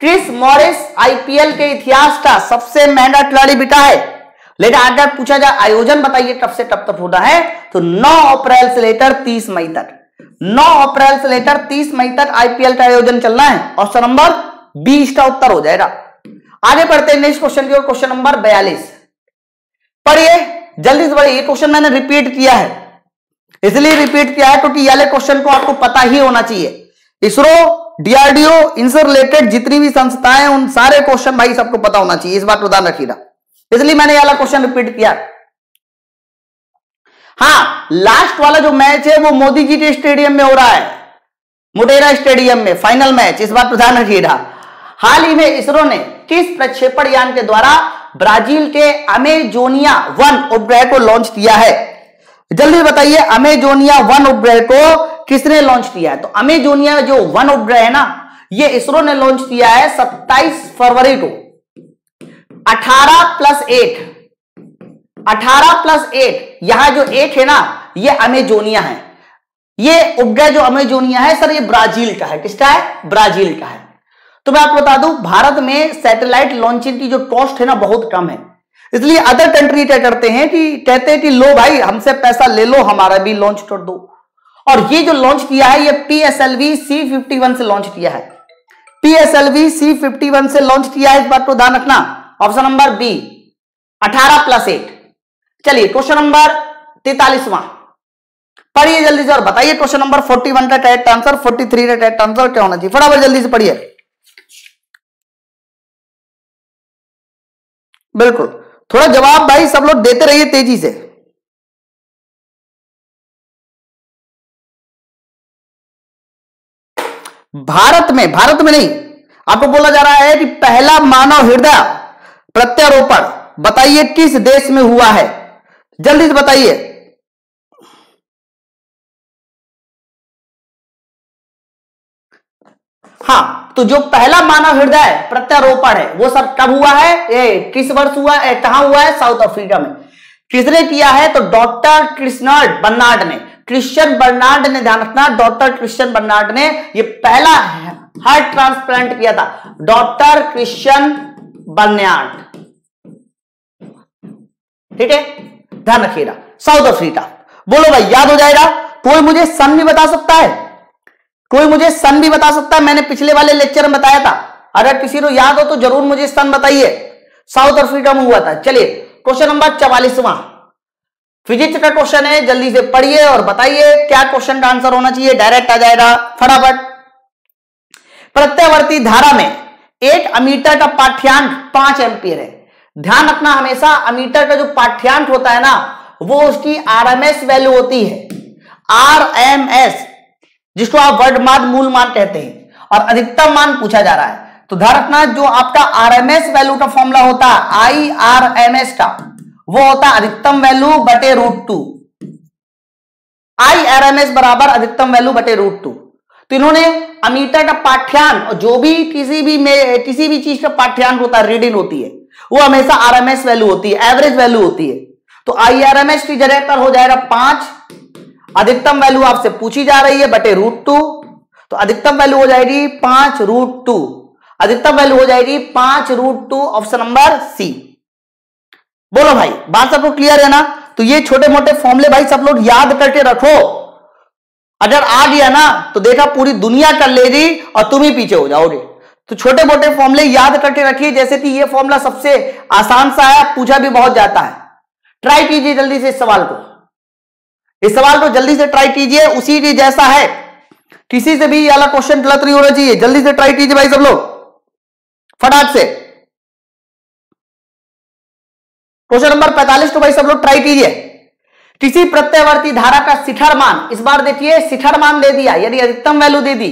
क्रिस मॉरिस IPL के इतिहास का सबसे महंगा खिलाड़ी बेटा है। लेकिन अगर पूछा जाए आयोजन बताइए कब से कब तक होना है, तो 9 अप्रैल से लेकर 30 मई तक, 9 अप्रैल से लेकर 30 मई तक आईपीएल का आयोजन चलना है। ऑप्शन नंबर 20 का उत्तर हो जाएगा। आगे बढ़ते हैं नेक्स्ट क्वेश्चन की ओर, क्वेश्चन नंबर 42 पढ़िए जल्दी से पढ़िए। ये क्वेश्चन मैंने रिपीट किया है, इसलिए रिपीट किया है क्योंकि ये वाले क्वेश्चन को आपको पता ही होना चाहिए। इसरो, डीआरडीओ, इनसे रिलेटेड जितनी भी संस्थाएं उन सारे क्वेश्चन भाई सबको पता होना चाहिए, इस बात को ध्यान रखिएगा, इसलिए मैंने ये वाला क्वेश्चन रिपीट किया। हाँ, लास्ट वाला जो मैच है वो मोदी जी के स्टेडियम में हो रहा है, मोटेरा स्टेडियम में फाइनल मैच, इस बात को ध्यान रखिएगा। हाल ही में इसरो ने किस प्रक्षेपण यान के द्वारा ब्राजील के अमेजोनिया 1 उपग्रह को लॉन्च किया है? जल्दी बताइए अमेजोनिया 1 उपग्रह को किसने लॉन्च किया है? तो अमेजोनिया 1 उपग्रह है ना, ये इसरो ने लॉन्च किया है 27 फरवरी को। 18+8, यहां जो 8 है ना ये अमेजोनिया है। ये उपग्रह जो अमेजोनिया है सर ये ब्राजील का है, किसका है? ब्राजील का है। तो मैं आपको बता दूं भारत में सैटेलाइट लॉन्चिंग की जो कॉस्ट है ना बहुत कम है, इसलिए अदर कंट्री क्या करते हैं कि कहते हैं कि लो भाई हमसे पैसा ले लो, हमारा भी लॉन्च कर दो। और ये जो लॉन्च किया है ये PSLV C51 से लॉन्च किया है, PSLV C51 से लॉन्च किया है, इस बात को ध्यान रखना। Option number B 18+8। चलिए क्वेश्चन नंबर 43वां पढ़िए जल्दी से और बताइए क्वेश्चन नंबर 41 का करेक्ट आंसर, 43 का करेक्ट आंसर क्या होना चाहिए, फटाफट जल्दी से पढ़िए। बिल्कुल, थोड़ा जवाब भाई सब लोग देते रहिए तेजी से। भारत में नहीं, आपको बोला जा रहा है कि पहला मानव हृदय प्रत्यारोपण बताइए किस देश में हुआ है, जल्दी से बताइए। हाँ, तो जो पहला मानव हृदय प्रत्यारोपण है वो सब कब हुआ है, किस वर्ष हुआ है, कहां हुआ है, साउथ अफ्रीका में। किसने किया है, तो डॉक्टर क्रिश्चियन बर्नार्ड ने, क्रिश्चियन बर्नार्ड ने, ध्यान रखना, डॉक्टर क्रिश्चियन बर्नार्ड ने ये पहला हार्ट ट्रांसप्लांट किया था, डॉक्टर क्रिश्चियन बर्नार्ड, ठीक है, ध्यान रखिएगा, साउथ अफ्रीका। बोलो भाई, याद हो जाएगा? कोई मुझे सन भी बता सकता है, कोई मुझे सन भी बता सकता है? मैंने पिछले वाले लेक्चर में बताया था, अगर किसी को याद हो तो जरूर मुझे सन बताइए, साउथ अफ्रीका में हुआ था। चलिए क्वेश्चन नंबर 44वां फिजिक्स का क्वेश्चन है, जल्दी से पढ़िए और बताइए क्या क्वेश्चन का आंसर होना चाहिए, डायरेक्ट आ जाएगा फटाफट। प्रत्यावर्ती धारा में एक अमीटर का पाठ्यांक 5 एम्पियर है। ध्यान रखना, हमेशा अमीटर का जो पाठ्यांक होता है ना, वो उसकी आरएमएस वैल्यू होती है, आरएमएस, जिसको आप वर्ड मान, मूल मान कहते हैं, और अधिकतम मान पूछा जा रहा है। तो ध्यान रखना, जो आपका आरएमएस वैल्यू का फॉर्मूला होता है, आईआरएमएस का, वो होता अधिकतम वैल्यू बटे √2, आईआरएमएस बराबर अधिकतम वैल्यू बटे √2। तो इन्होंने अमीटर का पाठ्यांक, जो भी किसी भी चीज का पाठ्यांक होता है, रीडिंग होती है, वो हमेशा आरएमएस वैल्यू होती है, एवरेज वैल्यू होती है। तो आईआरएमएस की जगह पर हो जाएगा 5, अधिकतम वैल्यू आपसे पूछी जा रही है, बटे √2, तो अधिकतम वैल्यू हो जाएगी 5√2, अधिकतम वैल्यू हो जाएगी 5√2, ऑप्शन नंबर सी। बोलो भाई, बात सबको क्लियर है ना? तो ये छोटे मोटे फॉर्मूले भाई सब लोग याद करके रखो, अगर आ गया ना तो देखा पूरी दुनिया कर लेगी और तुम ही पीछे हो जाओगे। तो छोटे मोटे फॉर्मूले याद करके रखिए, जैसे कि ये फॉर्मूला सबसे आसान सा है, पूछा भी बहुत जाता है। ट्राई कीजिए जल्दी से इस सवाल को जल्दी से ट्राई कीजिए, उसी के जैसा है, किसी से भी वाला क्वेश्चन गलत नहीं होना चाहिए। जल्दी से ट्राई कीजिए भाई सब लोग फटाफट से। क्वेश्चन नंबर 45 को भाई सब लोग ट्राई कीजिए। किसी प्रत्यावर्ती धारा का शिखर मान, इस बार देखिए शिखर मान दे दिया, यदि अधिकतम वैल्यू दे दी,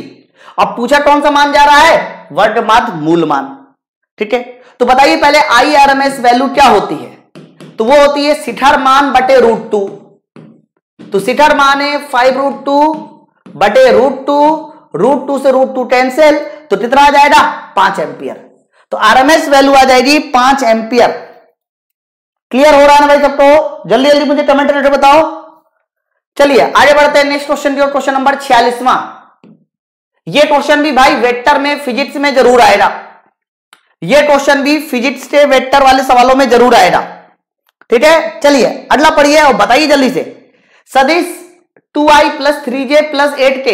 अब पूछा कौन सा मान जा रहा है, वर्गमात मूल मान, ठीक है। तो बताइए पहले आईआरएमएस वैल्यू क्या होती है, तो वो होती है शिखर मान बटे √2। तो शिखर मान है 5√2 बटे √2, √2 से √2 कैंसिल, तो कितना आ जाएगा, 5 एम्पियर। तो आरएमएस वैल्यू आ जाएगी 5 एम्पियर। क्लियर हो रहा है ना भाई सबको? जल्दी जल्दी मुझे कमेंट करके बताओ। चलिए आगे बढ़ते हैं नेक्स्ट क्वेश्चन की ओर, क्वेश्चन नंबर 46वां। ये क्वेश्चन भी भाई वेक्टर में, फिजिक्स में जरूर आएगा, ये क्वेश्चन भी फिजिक्स के वेक्टर वाले सवालों में जरूर आएगा, ठीक है। चलिए अगला पढ़िए और बताइए जल्दी से। सदिश 2i + 3j + 8k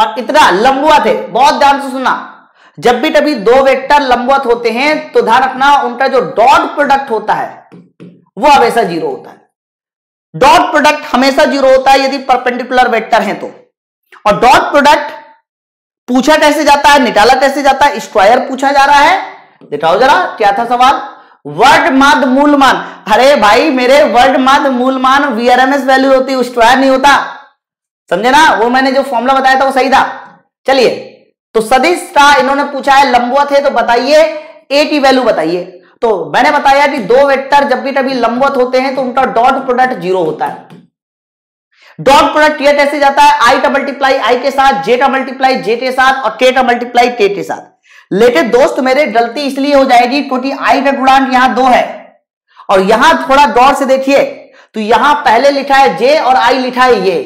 और इतना लंबवत है, बहुत ध्यान से सुनना, जब भी कभी दो वेक्टर लंबवत होते हैं तो ध्यान रखना उनका जो डॉट प्रोडक्ट होता है वो हमेशा जीरो होता है। डॉट प्रोडक्ट हमेशा जीरो होता है यदि परपेंडिकुलर वेक्टर है तो। और डॉट प्रोडक्ट पूछा कैसे जाता है, निकाला कैसे जाता है, स्क्वायर पूछा जा रहा है। दिखाओ जरा क्या था सवाल, वर्ग माध्य मूल मान। अरे भाई मेरे, वर्ग माध्य मूल मान वीआरएमएस वैल्यू होती है, स्क्वायर नहीं होता, समझे ना? वो मैंने जो फॉर्मूला बताया था वो सही था। चलिए, तो सदिश का इन्होंने पूछा है लंबवत है, तो बताइए ए की वैल्यू बताइए। तो मैंने बताया कि दो वेक्टर जब भी कभी लंबवत होते हैं तो उनका डॉट प्रोडक्ट जीरो होता है। डॉट प्रोडक्ट किया कैसे जाता है, आई का मल्टीप्लाई आई के साथ, जे का मल्टीप्लाई जे के साथ, और के का मल्टीप्लाई के साथ। लेकिन दोस्त मेरे, गलती इसलिए हो जाएगी क्योंकि आई का गुणांक यहां 2 है, और यहां थोड़ा गौर से देखिए तो यहां पहले लिखा है जे और आई लिखा है ये,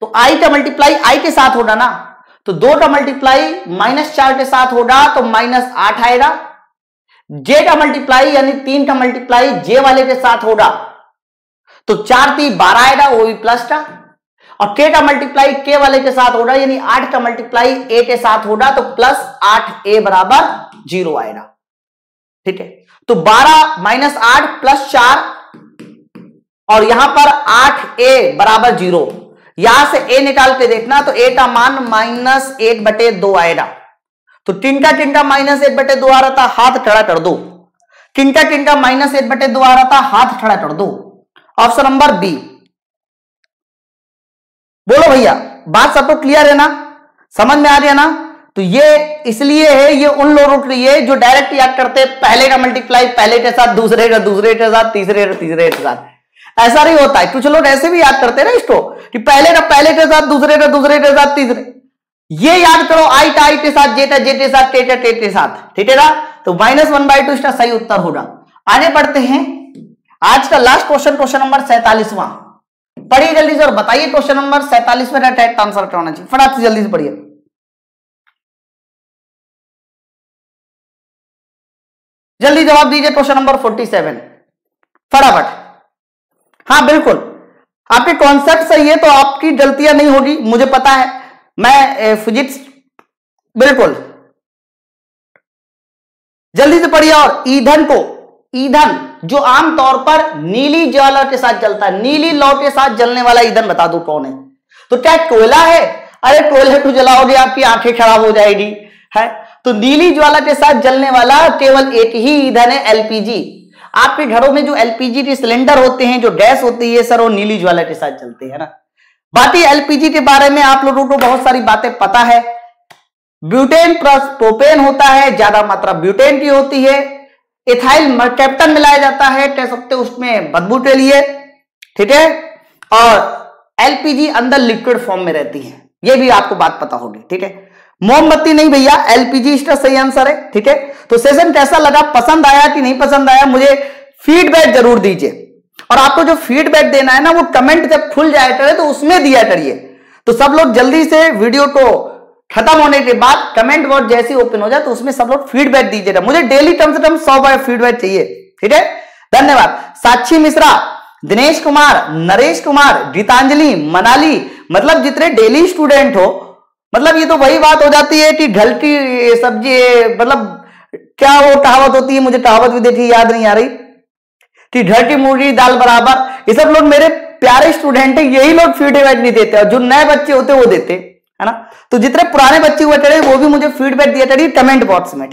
तो आई का मल्टीप्लाई आई के साथ होगा ना, तो 2 का मल्टीप्लाई -4 के साथ होगा तो -8 आएगा। जे का मल्टीप्लाई यानी 3 का मल्टीप्लाई जे वाले के साथ होगा तो 4×3 = 12 आएगा, वो भी प्लस का। और के का मल्टीप्लाई के वाले के साथ होगा, यानी 8 का मल्टीप्लाई ए के साथ होगा तो +8a = 0 आएगा, ठीक है। तो 12 - 8 + 4, और यहां पर 8a = 0, यहां से a निकाल के देखना, तो a का मान -1/2 आएगा। तो किनका -1/2 आ रहा था, हाथ खड़ा कर दो, किनका -1/2 आ रहा था, हाथ खड़ा कर दो, ऑप्शन नंबर बी। बोलो भैया, बात सबको क्लियर है ना, समझ में आ रही है ना? तो ये इसलिए है, ये उन लोगों के लिए जो डायरेक्ट याद करते हैं पहले का मल्टीप्लाई पहले के साथ, दूसरे के साथ, तीसरे के साथ। ऐसा नहीं होता है, कुछ लोग ऐसे भी याद करते हैं ना इसको, कि पहले का पहले के साथ, दूसरे का दूसरे के साथ, तीसरे। ये याद करो, आई था आई के साथ, जे था जे के साथ, टे था टे के साथ, ठीक है ना। तो -1/2 इसका सही उत्तर होगा। आगे बढ़ते हैं आज का लास्ट क्वेश्चन, क्वेश्चन नंबर 47वां। पढ़िए जल्दी से और बताइए क्वेश्चन नंबर 47 में राइट आंसर क्या होना चाहिए। फटाफट से जल्दी से पढ़िए। जल्दी जवाब दीजिए क्वेश्चन नंबर 47 फटाफट। हाँ बिल्कुल, आपके कॉन्सेप्ट सही है तो आपकी गलतियां नहीं होगी, मुझे पता है। मैं फिजिक्स बिल्कुल जल्दी से पढ़िए। और ईंधन को, ईंधन जो आमतौर पर नीली ज्वाला के साथ जलता है, नीली लौ के साथ जलने वाला ईंधन बता दो कौन है। तो क्या कोयला है? अरे कोयले को जलाओगे आपकी आंखें खराब हो जाएगी है। तो नीली ज्वाला के साथ जलने वाला केवल एक ही ईंधन है, एलपीजी। आपके घरों में जो एलपीजी के सिलेंडर होते हैं, जो गैस होती है सर, वो नीली ज्वाला के साथ जलते हैं ना। बाकी एलपीजी के बारे में आप लोगों को बहुत सारी बातें पता है। ब्यूटेन प्लस प्रोपेन होता है, ज्यादा मात्रा ब्यूटेन की होती है। इथाइल मर्केप्टन मिलाया जाता है, कह सकते हो उसमें बदबू के लिए, ठीक है। और एलपीजी अंदर लिक्विड फॉर्म में रहती है, यह भी आपको बात पता होगी, ठीक है। मोमबत्ती नहीं भैया, एलपीजी इसका सही आंसर है, ठीक है। तो सेशन कैसा लगा, पसंद आया कि नहीं पसंद आया, मुझे फीडबैक जरूर दीजिए। और आपको जो फीडबैक देना है ना, वो कमेंट जब खुल जाया करे तो उसमें दिया करिए। तो सब लोग जल्दी से वीडियो को खत्म होने के बाद कमेंट बॉक्स जैसे ओपन हो जाए तो उसमें सब लोग फीडबैक दीजिएगा। मुझे डेली कम से कम 100 बार फीडबैक चाहिए, ठीक है। धन्यवाद। साक्षी मिश्रा, दिनेश कुमार, नरेश कुमार, गीतांजलि, मनाली, मतलब जितने डेली स्टूडेंट हो, मतलब ये तो वही बात हो जाती है कि ढल की सब्जी, मतलब क्या वो कहावत होती है, मुझे कहावत भी देखी याद नहीं आ रही, कि घर की मूली दाल बराबर। ये सब लोग मेरे प्यारे स्टूडेंट हैं, यही लोग फीडबैक नहीं देते और जो नए बच्चे होते हैं वो देते है ना। तो जितने पुराने बच्चे हुए चढ़े वो भी मुझे फीडबैक दिया चढ़ी कमेंट बॉक्स में।